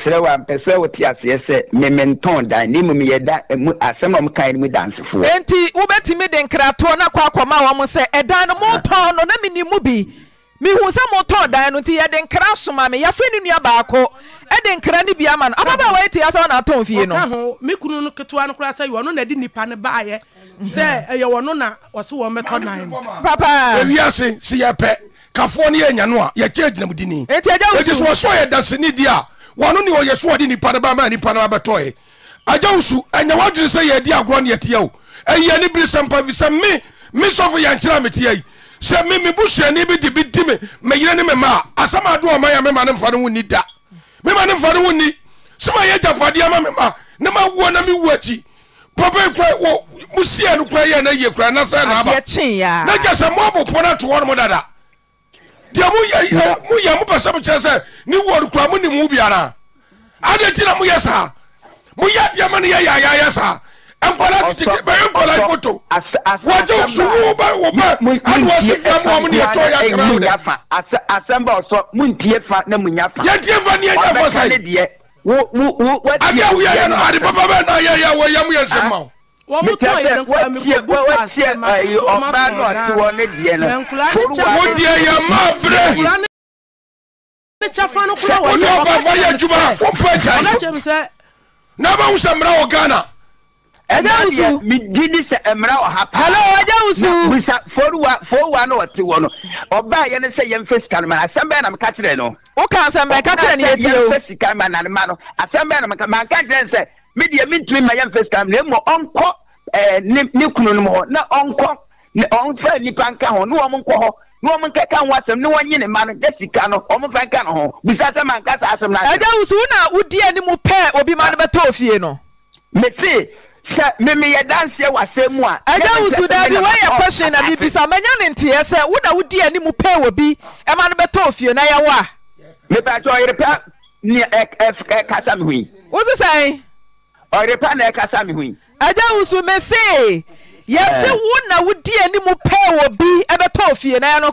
Sewa mpesa woti ase se mementon dan ni mum ye da asem am kan ni dance fo enti wo betimi de nkrato na kwa akoma wo mo se edan no moton no na minimu bi mi hu se motor dan no ti ye den kra soma me ya fe ni nua baako e den kra ni bia ma no ababa wa ti asa na ton fie no ka ho me kunu no ketewa no kra sai wo no na di nipa ne baaye se e ye wo no na wo se wo meto nan papa e wi ase si ye pe kafo ne ye nyano a ye change na mudini e ti ajawu so ye dance ni dia wo no ni wo ye so di nipa ne ba ma nipa na ba toy ajawu su enya wadwun se ye di agro ne ye ti yawo e ye ni bi sempa vi se mi so fo ye nkira me ti yi se mimi bushani bi di bi me meyire ne mema asama adu o maya mema ne mfano woni da mema ne mfano woni se ma ye japade ama mema ne ma wo na mi wuachi papa kwa wo musia no kwa ye na ye kwa na sa na ba na jese mo bo pona to won mo dada de mo ya mo pesa mo chese ni wo kwa mo ni mu biara ade ti na mo yesa mo ya de ma ne ya ya yesa I'm going to take a photo. What else do you want? I was if I'm going to talk. Adausu mi didi se emra o hapa hello Adausu we sa forwa no ti wono oba ye ne se ye mfesika no asembe na meka kire no o ka asembe ka kire ne ye ti o mfesika ma na ma no asembe na meka kire se mi die mi ntimi ma ye mfesika na mo onko ne kunu no ho na onko ne onfa ni panka ho no wo nko ho no wo nka kan wasem ne wo nyi ne ma no de sika no o mfa nka no ho bi sa se ma nka sa asem na Adausu na wo die ni mu pe obi ma no beto ofie no me se Mimi dance here was same one. I don't so that the way a person and be some in tears would I would any more pay will be a man better for you now. Maybe I saw Oyerepa near Kasami. What's it say? Oyerepa near Kasami. I don't so may say yes, wouldn't I would dear any more pay will be a better for you now. No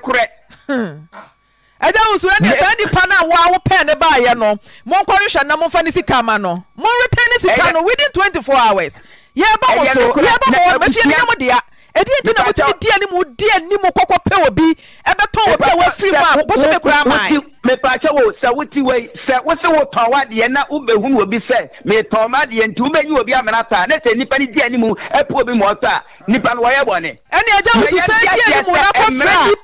correct. I don't so any pana wow pen a buyer no more correction and more fancy camano. More repentance within 24 hours. Yeah, but also, yeah, but what if you know, dear? I didn't know to be dear Nimo Coco Pewby, and the power was 3 months. What's the grandma? Me Pacho, so what you way, sir, what's the word power, the end of Ube who will be said, may Tomadi and 2 men you will be a manata, let's say Nippany Dianimu, a poor Bimota, Nippan Wayabone. And I don't say,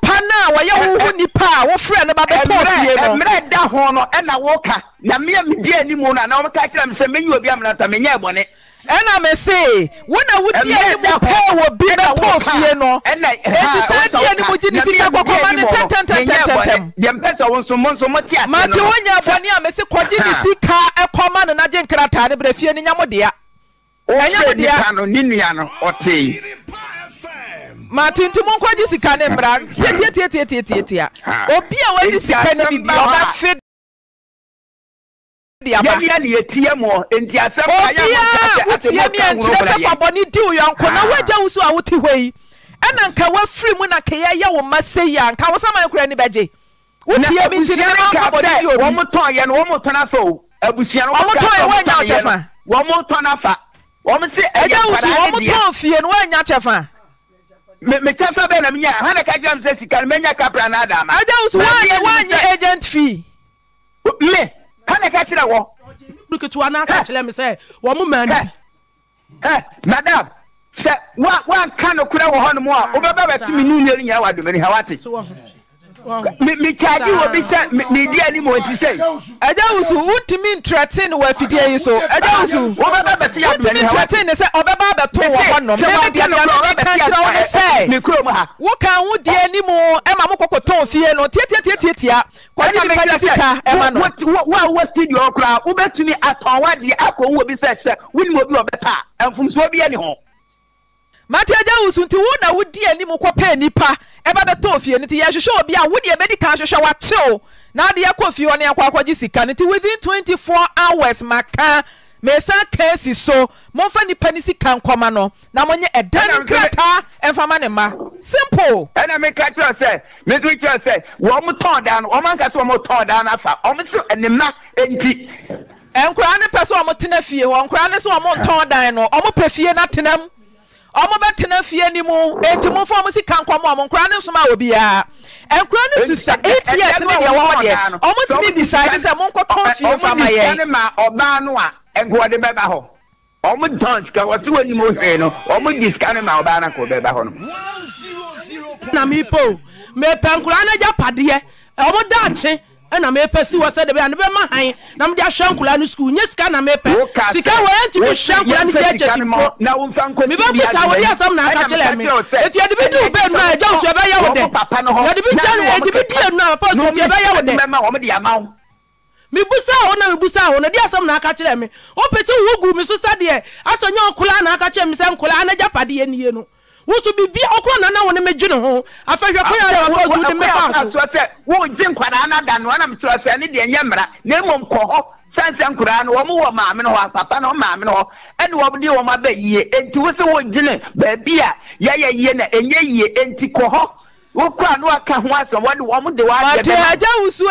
Pana, why you Nipa, or friend about the poor, and that honor and a walker. Namia Dianimuna, no taxam, send me you will be a manata, Minabone. And I may say, when I would be a pair will be a poor, you know, and I said, I would be a command and the ambassador wants to Monsomatia. Matuania, Bania, Mr. Quadini, car, a command, and I didn't cut out the Fiona Modia. Oh, Diano, Niniano, or tea. Martin to Monquadisi Canebra, Tetia, or be away this economy beyond fit. Yetiamo, and the Assamaya, what's Yamian, Chessa, Bonnie, do young Konawaja, so I would away. And Uncawa free when I Kaya must say young, Kawasama Granny Badge. What do you mean to the Mamma? One more toy and one more tonafo, a Busian, one more toy, one yachafa, one more tonafa. One say, I don't want coffee and one yachafa. Metafa Benamia, Hanakajam says, Calmenia Capranada. I don't want your agent fee. Can I catch it? I walk. Look at one. Let me say, one man, madam. One kind of crowd on more. Over to me, nearly our domain. How I think. Me can't do a big time. Me, dear, anymore. She said, I don't know what to mean. Threaten with the so I don't know what to mean. Threaten is over the 2 1. No, maybe I don't say. What can we do anymore? Emma Mokoton, Fieno, Titia. What did your crowd? Who bet to me at what the apple will be said, we will be better, and from Swabian home. Matia Dawson to one, I would dear any more pennipa, ever the toffee, and the show be a woody medical show at show. Now the coffee on the aquaquadisican, it within 24 hours, Maca, Mesa Casey, so more funny pennicy can come on. Now when you're a damn crater and Famanema. Simple. And I make catch yourself, Miss Richard said, one more torn down, one man got one more torn down after, almost and the map and tea. And Crana Pessoa Motinefia, one Cranas one more torn down, or almost perfia natinum. Omo betena fie ni mu entimu fo omo si kan kwa mu omo nkra ne soma obi a enkra ne susa 8 years ne de wo de omo ti decide se mo nko ton fie fa ma ye ne ma oba no a enko de beba ho omo dance ka wati wani mo hwe no omo discane ma oba na ko beba ho no na mi po me penkra na ja pade ye omo da ache na me pesi wo se de be an be ma han na me de ahwankula no school nye sika na me pe sika wo enti me hwankula ni jeje sika na wo mfanko me be bisa wo dia sam na aka chele me enti e de be du be na ja so e be ya wo de ya de be janu e de be di na pa so ti e be ya wo de me busa ho na dia sam na aka chele me o peti wo gu me so sade e aso nya okula na aka chele me sam kula na japade ye nie no wosu bibi okwo na na woni medwene ho afahwe ko ya wa posu de mefa so ate wo jin kwara na da no na mso ase ne de nyemra na emom ko ho sansa nkura no wo maame no ho papa no maame no ho ene wo de wo ma ba yie enti wo se wo jine ba bia ya ya yie na enye yie enti ko ho wo kwa no aka ho aso wo de wo de wa de aja wusu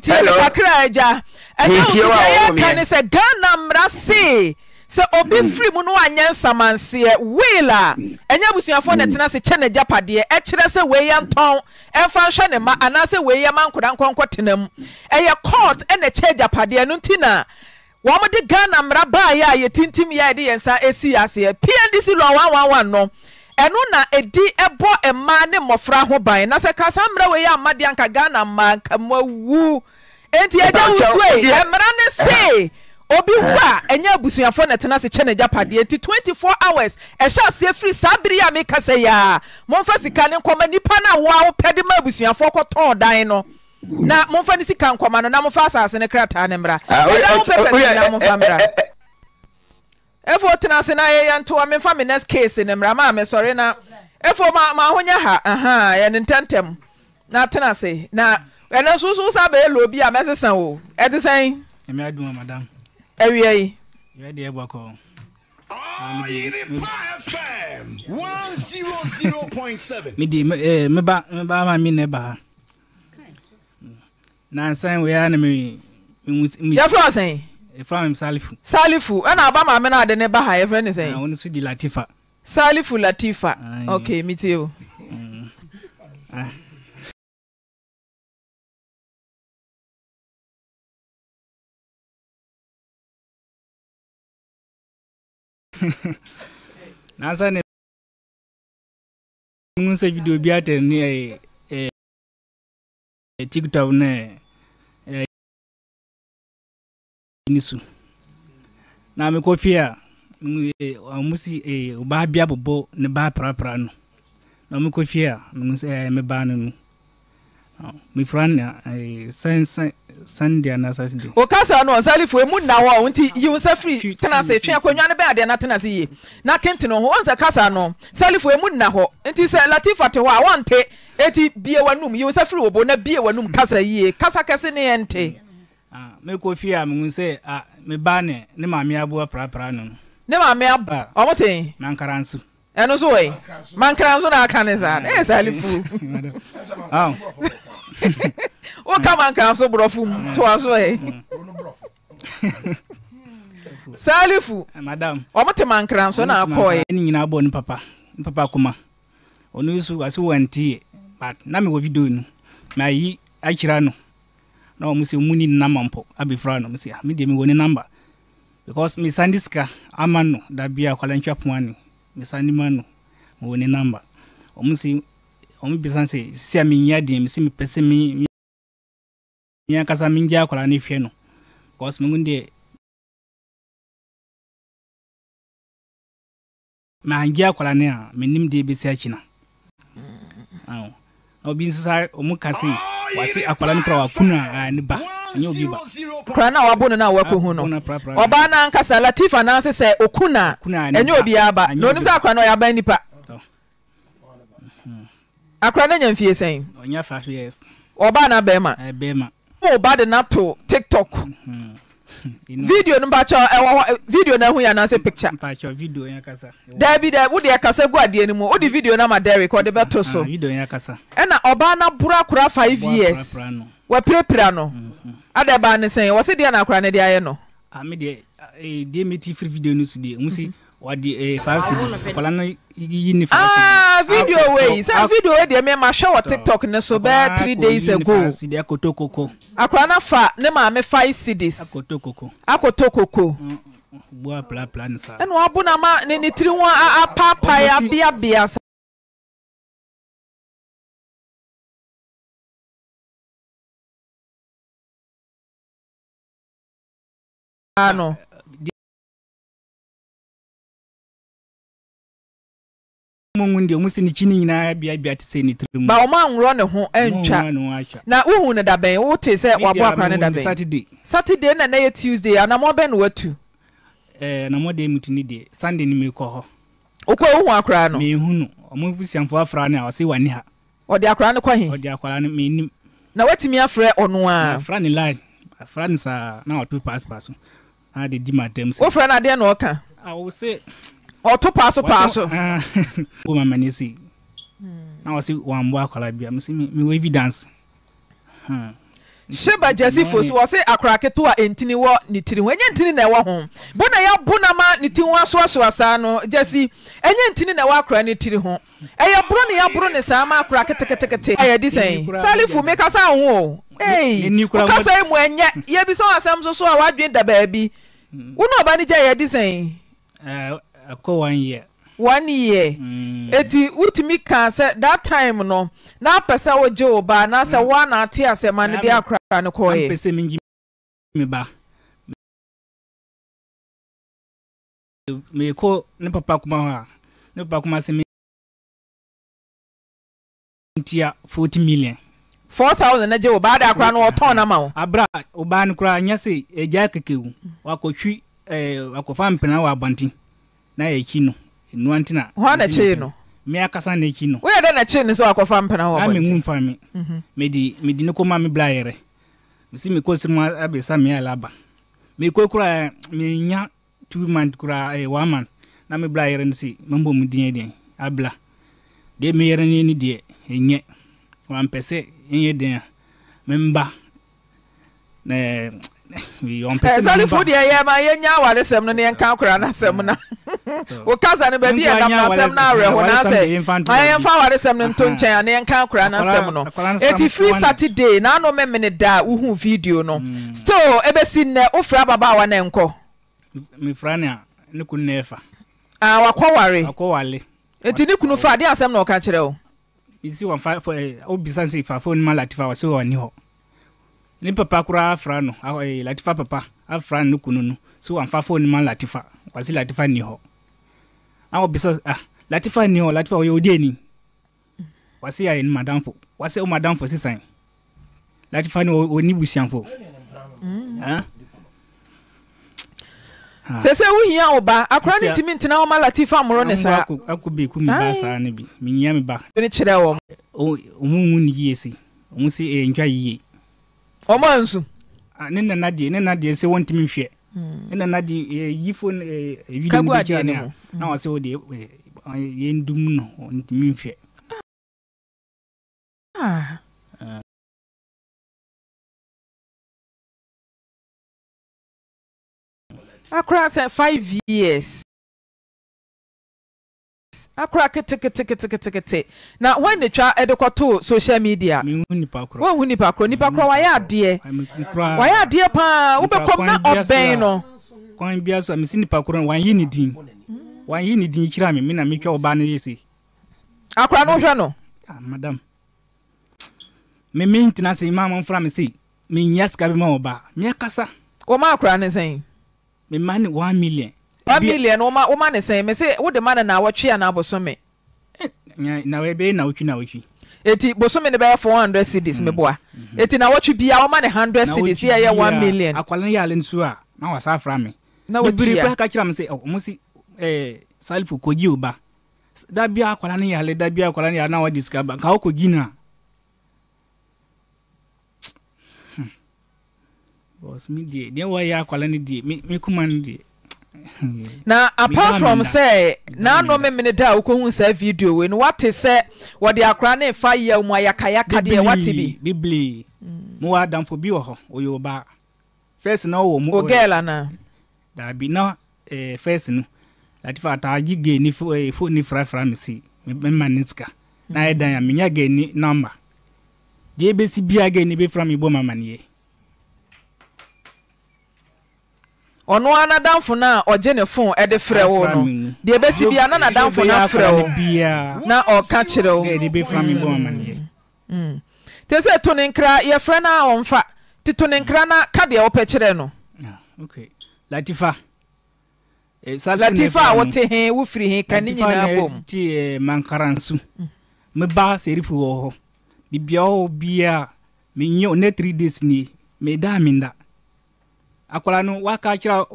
ti kakra aja wusu ya kan se Ghana mra se so obi free mu no anyansa manse e wila enya busuafo ne tena se chene japade e kire se we ya nton e fa hwe ne ma ana se we ya mankoda nkonko tenam e ye court e ne che japade no ntina wo mo de Ghana mraba ya ye tintim ya de yensa esi ase PNDC law 111 no eno na edi ebo ema ne mofra ho ban na se kasa mra we ya amade anka Ghana manka mawu enti e da wuswe emra ne se Obi wa enye abusuafo na tena se chene japade enti 24 hours e sha se free sabiri ya meka se ya monfa sika ne nkoma nipa na wo pede ma abusuafo ko ton dan no na mumfa nisi kankoma no na mumfa asase ne krata ne mra na mumpepe na mumfa mra efo tenase na ye yanto a mumfa me next case ne mra ma me sori na efo ma honya ha aha ye ntentem na tenase na eno susu sabe elobi a mesesan o e de sen emi aduma madam ewiei ye de ebako Oyerepa FM 100.7 midi me ba ma mi ne ba na sign we are me me ya for sign e from salifu and aba ma me na de ne ba ha e friend sign na won su di latifa salifu latifa okay me too na sign ngun se video bi ater ni TikTok ne nisu na me kofia amusi oba bia bobo ne ba prapra no na me kofia me ba no mi friend Sunday na Saturday o kasa no salifu emu na wo nti you say free tenase twa konwa ne ba de na tenase ye na kente no ho onse kasa no salifu emu na ho nti se latifa te ho a wonte eti bie wanum you say free obo na bie wanum kasa ye kasa kase ne ente me kofi a me say me ba ne maame aboa prapra no ne maame aba omoten mankaransu eno so we mankaransu na aka ne sa e salifu ah o ka mankaransu brofum to aso e salifu madam omoten mankaransu na akoe ni nyina abo ni papa kuma onu isu aso wanti but na me wo video no na yi akira no no musi muni namba mpo abifra no musi me de me woni number because me sandiska amano da bia kwalanchwa poani me sanimano me woni number o musi o me bisanse sia me nya de me si me pese me nya kasa me ngia kwala ne hwe no because me ngunde ma ngia kwala ne a me nim de be si akina aw obi nsa o mu kasi wasi akwala npra wakuna aniba enye obiba kra na wabono na wapo hu no oba na nkasa latifa na se se okuna enye obi aba no nimsa akwa no yaba nipa akra na nyamfie sen onya fa yes oba na bema oba de na to TikTok video no bacho video na hu ya na se picture bacho video ya kasa david wo de kasa guade ni mu wo de video na ma Derek wo de beto so video ya kasa e na oba na bura kura 5 years wa prepra no ada ba ne sen wo se de na kura ne de aye no ami de de meti free video no su de musi wa de 5 cd kola na yi ni video we say video we de me ma show wa TikTok ne so be 3 days ago cd akotokoko akura na fa ne ma me 5 cds akotokoko bua pla plan sa en wa bu na ma ne tiri ho a papa ya bia ano mungunde musini chini nyina bia tse ni trim ba o ma nwro ne ho antwa na uhu ne da ben wo te se wabo akra ne da ben Saturday na na ye Tuesday ana mo ben watu na mo de mutini de Sunday ni me ko ho okwa uhu akra no me hu no omo busiamfo afra ne a se wani ha odi akra ne kwahin odi akra ne me nim na watimi afre ono a afra ne line afra ne sa na otu pass na de di madam se ofra na de na oka I will say oto paso o mama ni si na wasi wambo akwara bia me si me we evidence sheba jasifo so wasi akwara keto a entini wo ni tiri ho enye entini na wo ho bona ya bona ma ni tin wa so aso asa no jasi enye entini na wa akwara ni tiri ho eya bro ne ya bro ne sa ma akwara ketekete eya di sen salifu me kasa ho ei kasa mu enye ye bi so asam so so a wadwen da ba bi wo no ba ni ja ye di sen ako 1 year eti utimi kan se that time no na pese wo je oba na se wa na ate asema ne de akra ne koye pese mingi me ba me ko ne papa kuma se me ntia 40 million 4,000 na je baada akra no oton na ma abra oba no kra nya se eja kekewu wakotwi akofa mpena wa abanti na echi no enu antina ho na chi no me akasa na echi no we da na chi ni so akofa mpena wa abanti ami mfa mi medi ne koma me blayere mi si me kosi mu abesa me alaba me kokura me nya 2 months kura 1 month na me blayere nsi mambo mu din abla de me yere ni de enye wan pese enye den memba na we on pese sorry for the year ma yenya wale sem no ne nkan kura na sem na wo kasa ne ba bi e na sem na re ho na se ayen fa wale sem no nton chen ne nkan kura na sem no eti free Saturday na no me ne da uhu video no still ebesi ne ofra baba wa na enko mi frania ne kun nefa ah wakowale eti ne kunu fa de asem na o ka kire o isi wan fa for obisansi fa phone ma latifa so wani ho ni papa kura afra no latifa papa afra no kununu so wan fa phone ma latifa kwasi latifa ni ho an obisa ah latifa ni ho latifa oyo de ni kwasi ya ni madam fo kwasi o madam fo sisan latifa ni oni busian fo ha sese wo hia oba akra ne timi ntina o malatifa amro ne sa akubi ku mi ba sa ne bi mi nya mi ba ne kire wo omunwu ni yesi omu se entwa yiye o ma nsu ne na de se won timi hwe ne na de yifo video ni kire ne na o se o de ye ndum no on timi hwe ah Akra said 5 years. Akra ticket. Now, when the child educate to social media, Nipakro, why are dear pa? Ubacom not obeyno. Coin beers, I'm seeing Nipakro, why you need Chirami, mean I make your banner. Akra no journal. Ah, madam. Me mean to say, Mamma from sea. Mean yes, Cabimoba, Miakasa. Oh, my crown is saying. Me money 1 million. 1 million, woman is saying, say, what the man now watch and I bosome. Now we be now you. Eti bosome the bear 400 cedis, me boy. Eti now what you be our man 100 cedis, yeah, 1 million. I call any island sua. Now I saw from me. Now we be catch and say, oh, Musi, Salfu Kojuba. That be our colony, let that be our colony, and now I discover Kaukogina. Boss me dey dey why ya kwalani dey me kuman dey na apart from say na no me me da ukohu say video we no what say we dey akra na fa ya mu ayakayaka dey what be bible mo adam for bi ho oyoba first na wo mo ogela na da bi na first no latifa ta jige ni fo ni fra me si me maniska na edan ya me nya ge ni number dey be si bia ge ni be fra me bo mama ni Ono anadanfo na oje ne phone e de frewo no de besi bia na anadanfo na frewo bia na o ka kirewo de be frami bo amane te se to ne nkra ye fre na o mfa ti to ne nkra na ka de o pe kire no okay latifa latifa wote he wo firi he kan nyina bom ti mankaransu me ba serifu wo ho bibia o bia me nyo ne 3 days ni me da minda akola no waka kira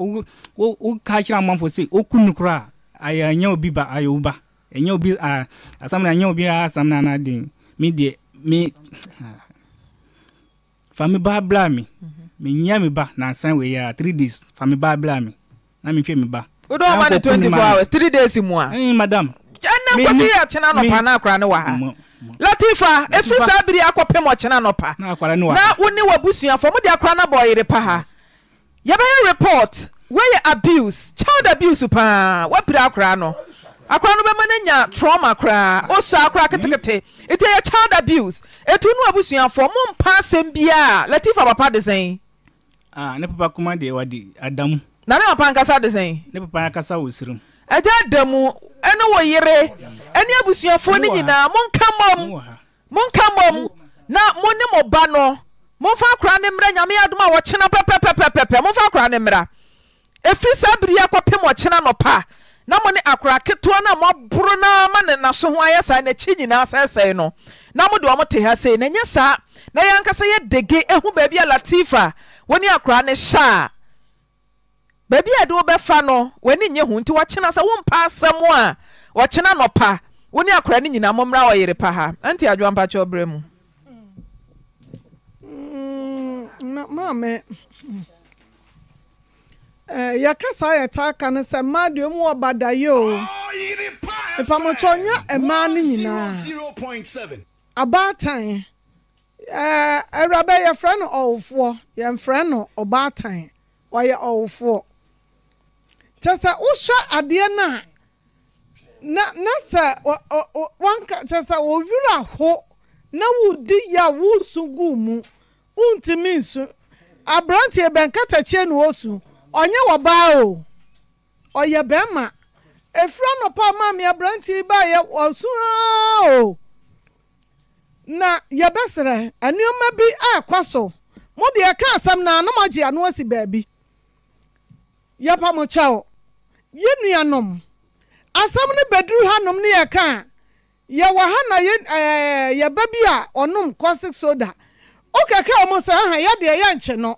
o ka kira manfo se okunukura ayanya obi ba ayoba enya obi asamna anya obi asamna na din me de me fami ba blame me nya me ba na san we ya 3 days fami ba blame na me hwe me ba o do ma 24 hours 3 days mu a madam na ko se ya chena no pa na akra ne wa ha Latifa, efisa biri akopem o chena no pa na akra ne wa na woni wabusua fo mo de akra na Oyerepa ha Yabaye report where abuse, child abuse pa wapira akra no. Akra no be mananya trauma kra, osu akra ketekete. It is child abuse. Etu nu abusuanfo mum pa sem bia, Latifa papa desen. Ah, ne papa kuma de wadi adam. Na ne papa nkasa desen. Ne papa nkasa wosirum. Eja adamu, ene wo yire, ene abusuanfo ni nyina monkamom. Na moni mo ba no. Monfa akra ne mra nyame aduma wo chena pepepepepe monfa akra ne mra efisa bria kwapem wo chena no pa na mo ne akra keto na mo buru na ma ne naso ho ayesa na chi nyina asese no na mo de wo te ha sei na nya saa na yankasa ye dege ehu baabi a Latifa woni akra ne sha baabi a de wo be fa no wani nye hu nti wo kyena sa wo mpa asem a wo kyena no pa woni akra ne nyina momra Oyerepa ha anti adwa mpa cho bremu mama yakasa ya taka ne se madiom wo badayo If I'm chonya a man in 0.7. About time. A rabbi, your friend, all four. Your friend, about time. Why you all four? Just a usha adiana. Not, sir, one just a wula ho. Now, would ya woo sugumu? Unti minsu. A branch a bankata chain wosu. On your bow. Or your bema. A friend of Mammy, a brandy by or so. Na ya bessere, and you may be a quasso. Modi, I can't some now, no maji, and was baby. Ya pamochao, ye near num. I summon bedroom hanum near can. Ya wahana yen, ya babia, or num caustic soda. Oka almost a yadia yancheno.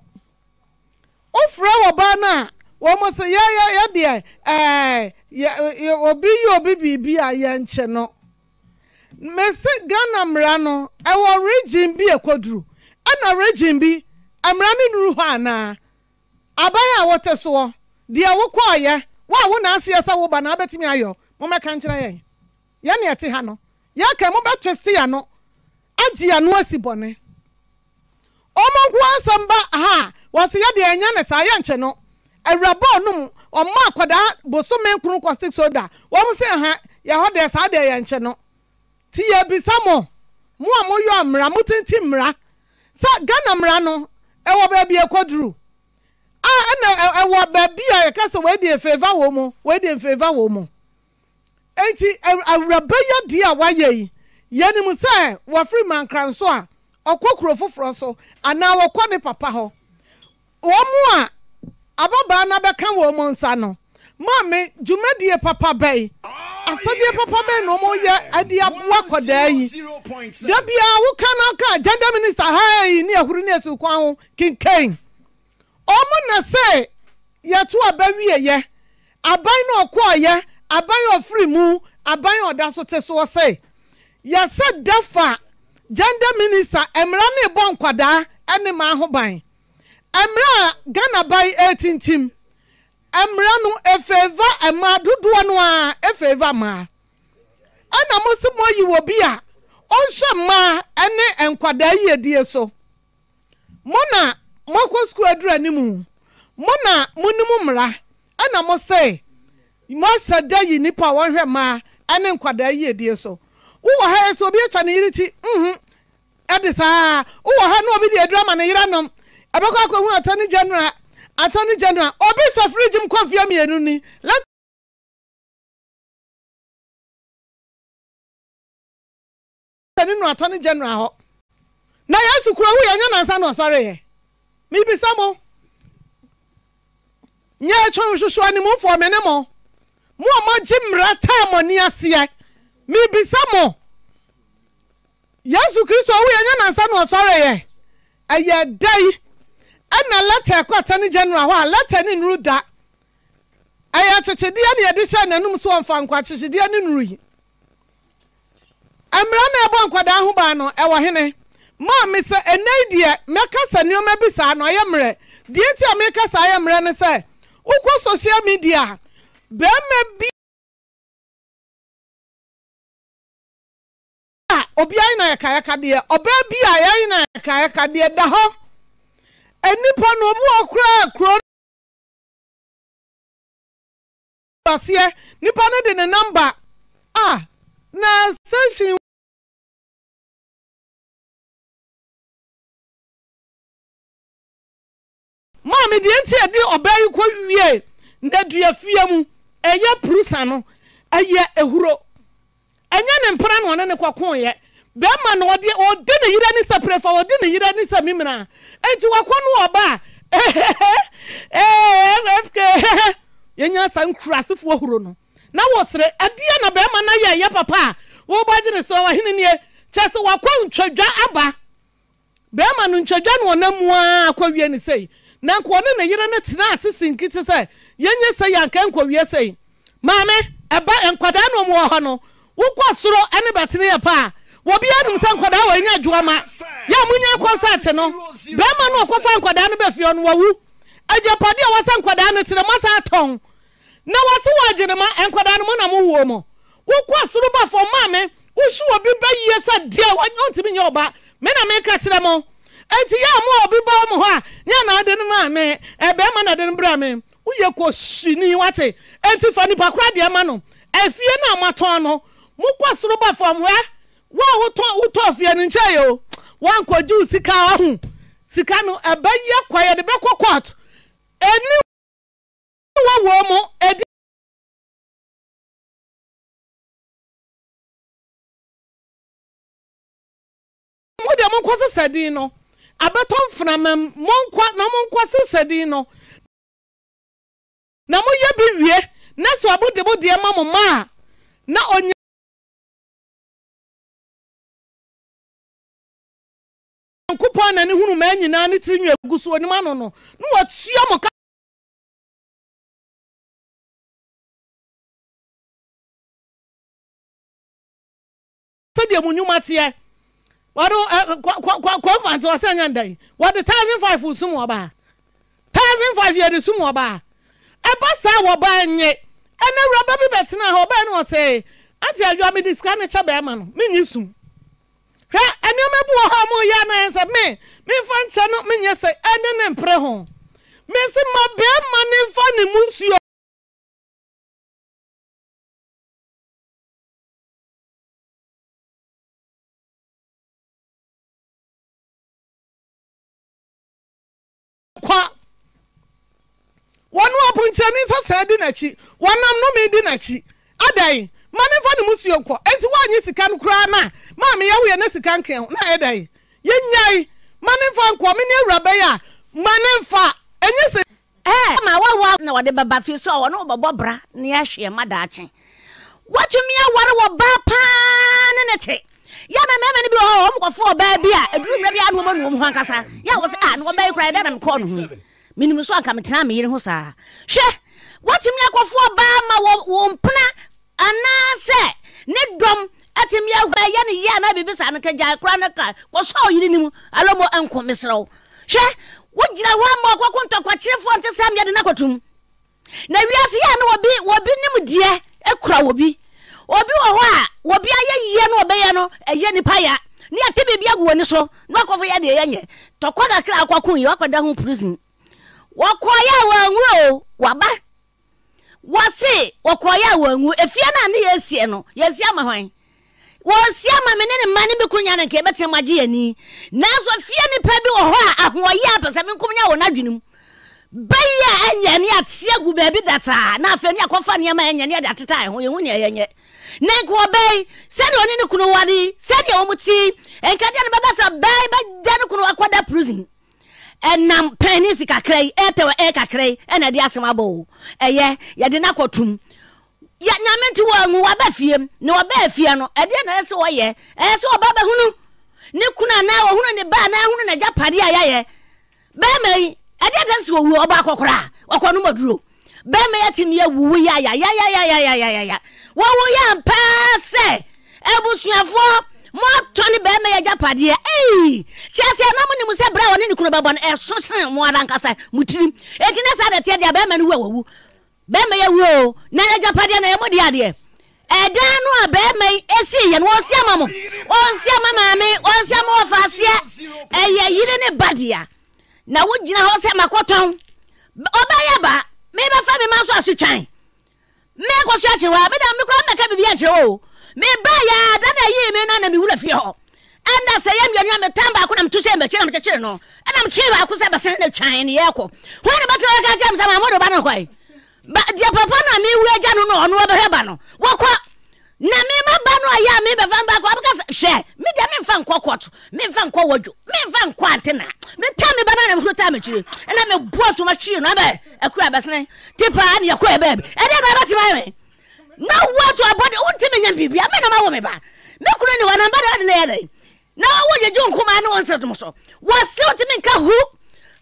O frawa bana. Almost a ya dear, ya obi yo bibi bi ayenche no me se Ghana mra no e wo region bi ekodru ana region bi amra ne nuru ha na abaya wote so de awokọ ye wa wo na ase esa wo ba na betimi ayo mo meka nkira ye ya ne ete ha no ya ka mo betwese ya no agi ya no asibone omonku asamba ha wose ya de enya ne sa ayenche no Awrabo num or makoda bosomen kunu caustic soda. Wom se ha ya hode sa de ya nche no. Ti ye bi samo. Mu amoyo amra mutintim mra. Sa Ghana mra no ewo ba bi ekodru. Ah na ewo ba bi ya ka se we dey favor wo mu. We dey favor wo mu. Enti awrabo ya di a waye. Ye ni mu se wo free man kran so a okokro foforo so ana wo kone papa ho. Wo mu a Ababa na beka wo mo nsa no. Mame jumedie papa bei. Asodie papa bei no mo ye ade aboa koda yi. Da bia wo kana ka gender minister hai ni ehuru ni esu kwa ho kinken. Omo na se ye to abawie ye. Aban na okwa ye, aban ofri mu, aban oda so te so se. Ye se dafa gender minister emra ne bon koda ene ma ho ban. Emra Ghana by 18 team. Emra no efeva ema duduwa no a efeva ma. Ana mosimo yi wo bia. Onhye ma ene enkwada yi die so. Mo na mokɔ school adura ni mu. Mo na monimu mra. Ana mo se mo sada yi nipa wonhwe ma ene enkwada yi die so. Wo ha so bi atwa ne yiriti. Mhm. Edisa. Wo ha no obi die drama ne yiranom. Abako ko hu attorney general obi suffrage m kwafia mienu ni let no attorney general ho na yesu kura hu yanya nansa no sorry ye mi bi samo nya chon hwehwe ani mo fo me ne mo mo amaji mra time ni ase mi bi samo yesu kristo hu yanya nansa no sorry ye aye dai ana letter ko attorney general ho letter ni nuru da aya chechede na yede sha nanum so onfa nkwa chechede ni nuru yi amra na ebo nkwa da ho ba no e wo hene ma me se enai die meka sa nioma bi sa no ye mre die ti ameka sa ye mre ne se ukwo social media be me bi obi ai na yakayaka de oba bi ai na yakayaka de da ho enipa no obu okra kro basie nipa no de ne number ah na station mama de enti e de oba yi ko wie nda dua fie mu eye prusa no eye ehuro enya ne mpra no ne kwakon ye be ma no de o de ne yira ni seprefa o de ne yira ni samimra enti wakon no oba FK yenya san krasefo ohuro no na wo sere ade na be ma na ye papa wo ba gine so wa hene ne Chase wakwa unchadwa aba. Bema nunchadwa nwanamwa akwa wie ni sei. Na kwone na yire na tena atisi nkiti sei. Yenye sei anka nkwa wie sei. Mame eba enkwada no mu ho no. Wukwa soro ene batene ya pa. Wobi anu msa nkwada wa enya adwama. Ya munya concert no. Bema no akofa nkwada no befio no wawu. Ajapade a wasa nkwada no tena masa ton. Na wasi wajene ma enkwada no na mu wo mo. Wukwa soro ba for mame. Ushu obi ba yesa dia wonti mi nyoba me na me ka kire mo enti ya mo obi ba mo ho a nya na de no me e be ma na de no bra me uye ko shini wate enti fani pa kra de ma no afie na amaton no mu kwasoro ba fam he wo uto afie ni nche yo wan ko ju sika ahu sika no e ba ye kwaye de be kokot eni wo mo edi Mudi monkwase sedino abeton framam monkwa na monkwase sedino na moye biwie na so abode bodi e mamoma na onya nkopon na ne hunu ma nyina ne tiri nwa gusu onima no no no watua mo sede munyuma tie Wado kwa to asanya ndai. Wado 1005 sumu oba. 1005 yedu sumu oba. Eba sa woba nye. Ene roba bi betina ho ba no se. Ati adwa bi diska ne cha ba ma no. Minyi sum. Hwe ene mebu wo ha mo ya na ense me fa nche no menye se ene ne mpre ho. Me se ma be ma ne fa ne musuo. Wanu apunchani sa sedi na chi wanam no me di na chi adai mane fa ne musuo nko enti wanyi sika no kra na ma me yawo ye na sika nken na edai ye nyai mane fa nko me ne awrabe ya mane fa enye se ma wa na wade baba fi so wono bobobra ne ahwe madaachi watumi aware wo ba pa ne te ya na meme ni bi ho omkofo ba bia eduru mra bia no ma no ho ankasa ya wo se ah no ba ikra da na me ko no Minimu so aka metena me yire ho saa. Hwe, watimi akofo ba ma wo mpna ana se ne dom atimi ahwa ya ne ya na bibisa ne kaja kra ne ka wo so yire ni mu alomo enko mesrew. Hwe, wo gira ho ma akwa kontokwa kirefo onte sam ya de na kwatum. Na wiase ya ne wobi nim die ekura wobi. Obi wo ho a wobi aye ye no obeya no eye ni paya. Ne atebe bia gwo ni so na akofo ya de yenye. Tokwa kakra akwa kun yo akwa da ho prison. Wakoya wangu waba wase wakoya wangu efia na ne yesie no yesie ama hwan wosie ama menene mane me kunya na ke betem agi yani nazo fie ni pa bi wo ho a ahoye apesa me kumnya wo na dwenem baya anyane atia gu ba bi data na afia ni akofa ne ma anyane adata ho ye hunya yenye na ko bay sede oni ne kunu wadi sede wo muti enka dia ne baba so bay ba dia ne kunu akoda prison enam penny sika krei etewa ekakrei ena di asema bo eye ye de nakotum ya nyame tu wangu waba fiem ne waba afia no ede na ese wo ye ese wo baba hunu ne kuna na wo hunu ne ba na hunu na japade ayaye be mai ede de se wo wu oba akokora okonu maduro be mai atim ye wuwu ya ya ya ya ya ya ya wo wo ya mpa se ebusuafo mo toni be me yapade eh chese na mo ni mu se bra woni ni kunu baba no eso sen mo adanka sai mutirim ejina sa de tie de be me ni wawu be me ye wo na yapade na ye mo de ade edan no a be me esi ye no osiama mo osiama mame osiama ofasia eye yire ne badia na wo gina ho se makoton obaye ba me be fa me ma so asutwan me ko so achi wa be da me ko me ka bibia achi o Me baya dana yi me na na mi wula fio. Ana se yam yanu me tamba ko na mtu se me kire na me kire no. Ana me kire ba ko se ba se na twan ne yako. Ho ne ba to ka jam sama mo do ba na kwai. Ba dia papa na mi wu eja no no no ba he ba no. Wo kwa na mi ma ba no aya mi be fan ba ko abaka she. Mi dia mi fan kwa kwot. Mi fan kwa wojo. Mi fan kwa antena. Mi ta mi ba na na ko ta me kire. Ana me bo to ma kire no ba. Akura ba se tipa na yako e ba bi. E dia na ba ti ba me. No what to about the ultimate and baby. I mean, I'm a woman. Mekuna wana mbada na yale. Na waje ju nkuma na wonse tomso. Wase otimi nka hu.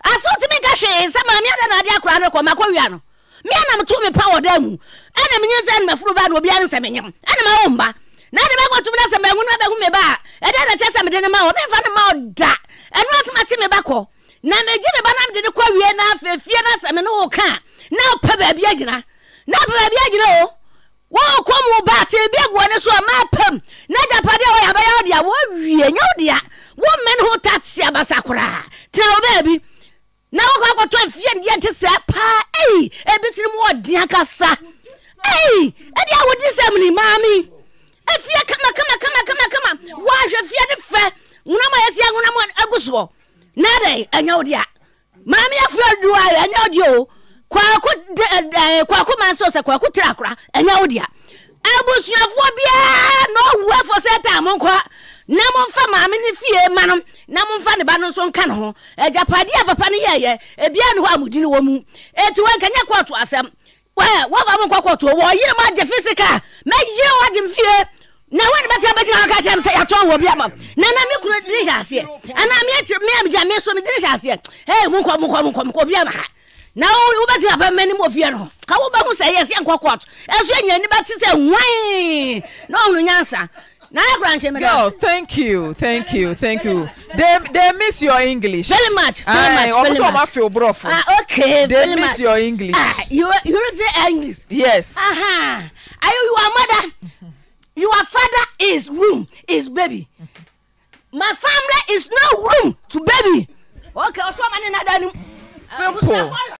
Aso otimi nka hwe sama miada na ade akura na ko makwia no. Miana mtu me power da mu. Ana menyenza na mafuru ba na obi an semenyem. Ana ma womba. Na de ba kwatu na semengu na ba hu me ba. Ede na chesa me de ma o me fa na ma oda. Enu asma ti me ba ko. Na meji me ba na me de ko wie na afefie na seme no ka. Na pa ba bia gina. Na pa ba bia gina o. Wo komu ba te bi egwo ne so ma pam na japade wo ya ba ya odia wo wie nya odia wo men ho tatse abasakura te wo ba bi na wo kwa to afie ndi ente se pa ei e bitiri mu odia kasa ei e dia wo disem ni mami afie kama wo ahwefie ne fe ngona ma yesi ngona mo aguso na dai anya odia mami afie duwa anya odia o kwaku manso se kwaku trakura enya odia abusuafo bia no wa for satan monkwa na monfa maame ne fie manom na monfa ne ba no so nka ne ho ejapade abapa ne yeye ebia ne ho amudini wo mu etu wan kanya kwato asem wa ba monkwa kwato wo yire ma je physical ma ye wa je fie na wan ba ta ba je ka chem se ya ton wo bia ma na na me kuro dire jase ana me amja me so me dire jase hey monkwa bia ma na o ba ti aba meni mo fie no ka wo ba hu se yes en kwakwato esu enya ni ba ti se wan na onu nyansa na na kranche me girls thank you they miss your English very much okay they miss your English you say English yes aha are you your mother your father is room is baby my family is no room to baby okay so man na dani simple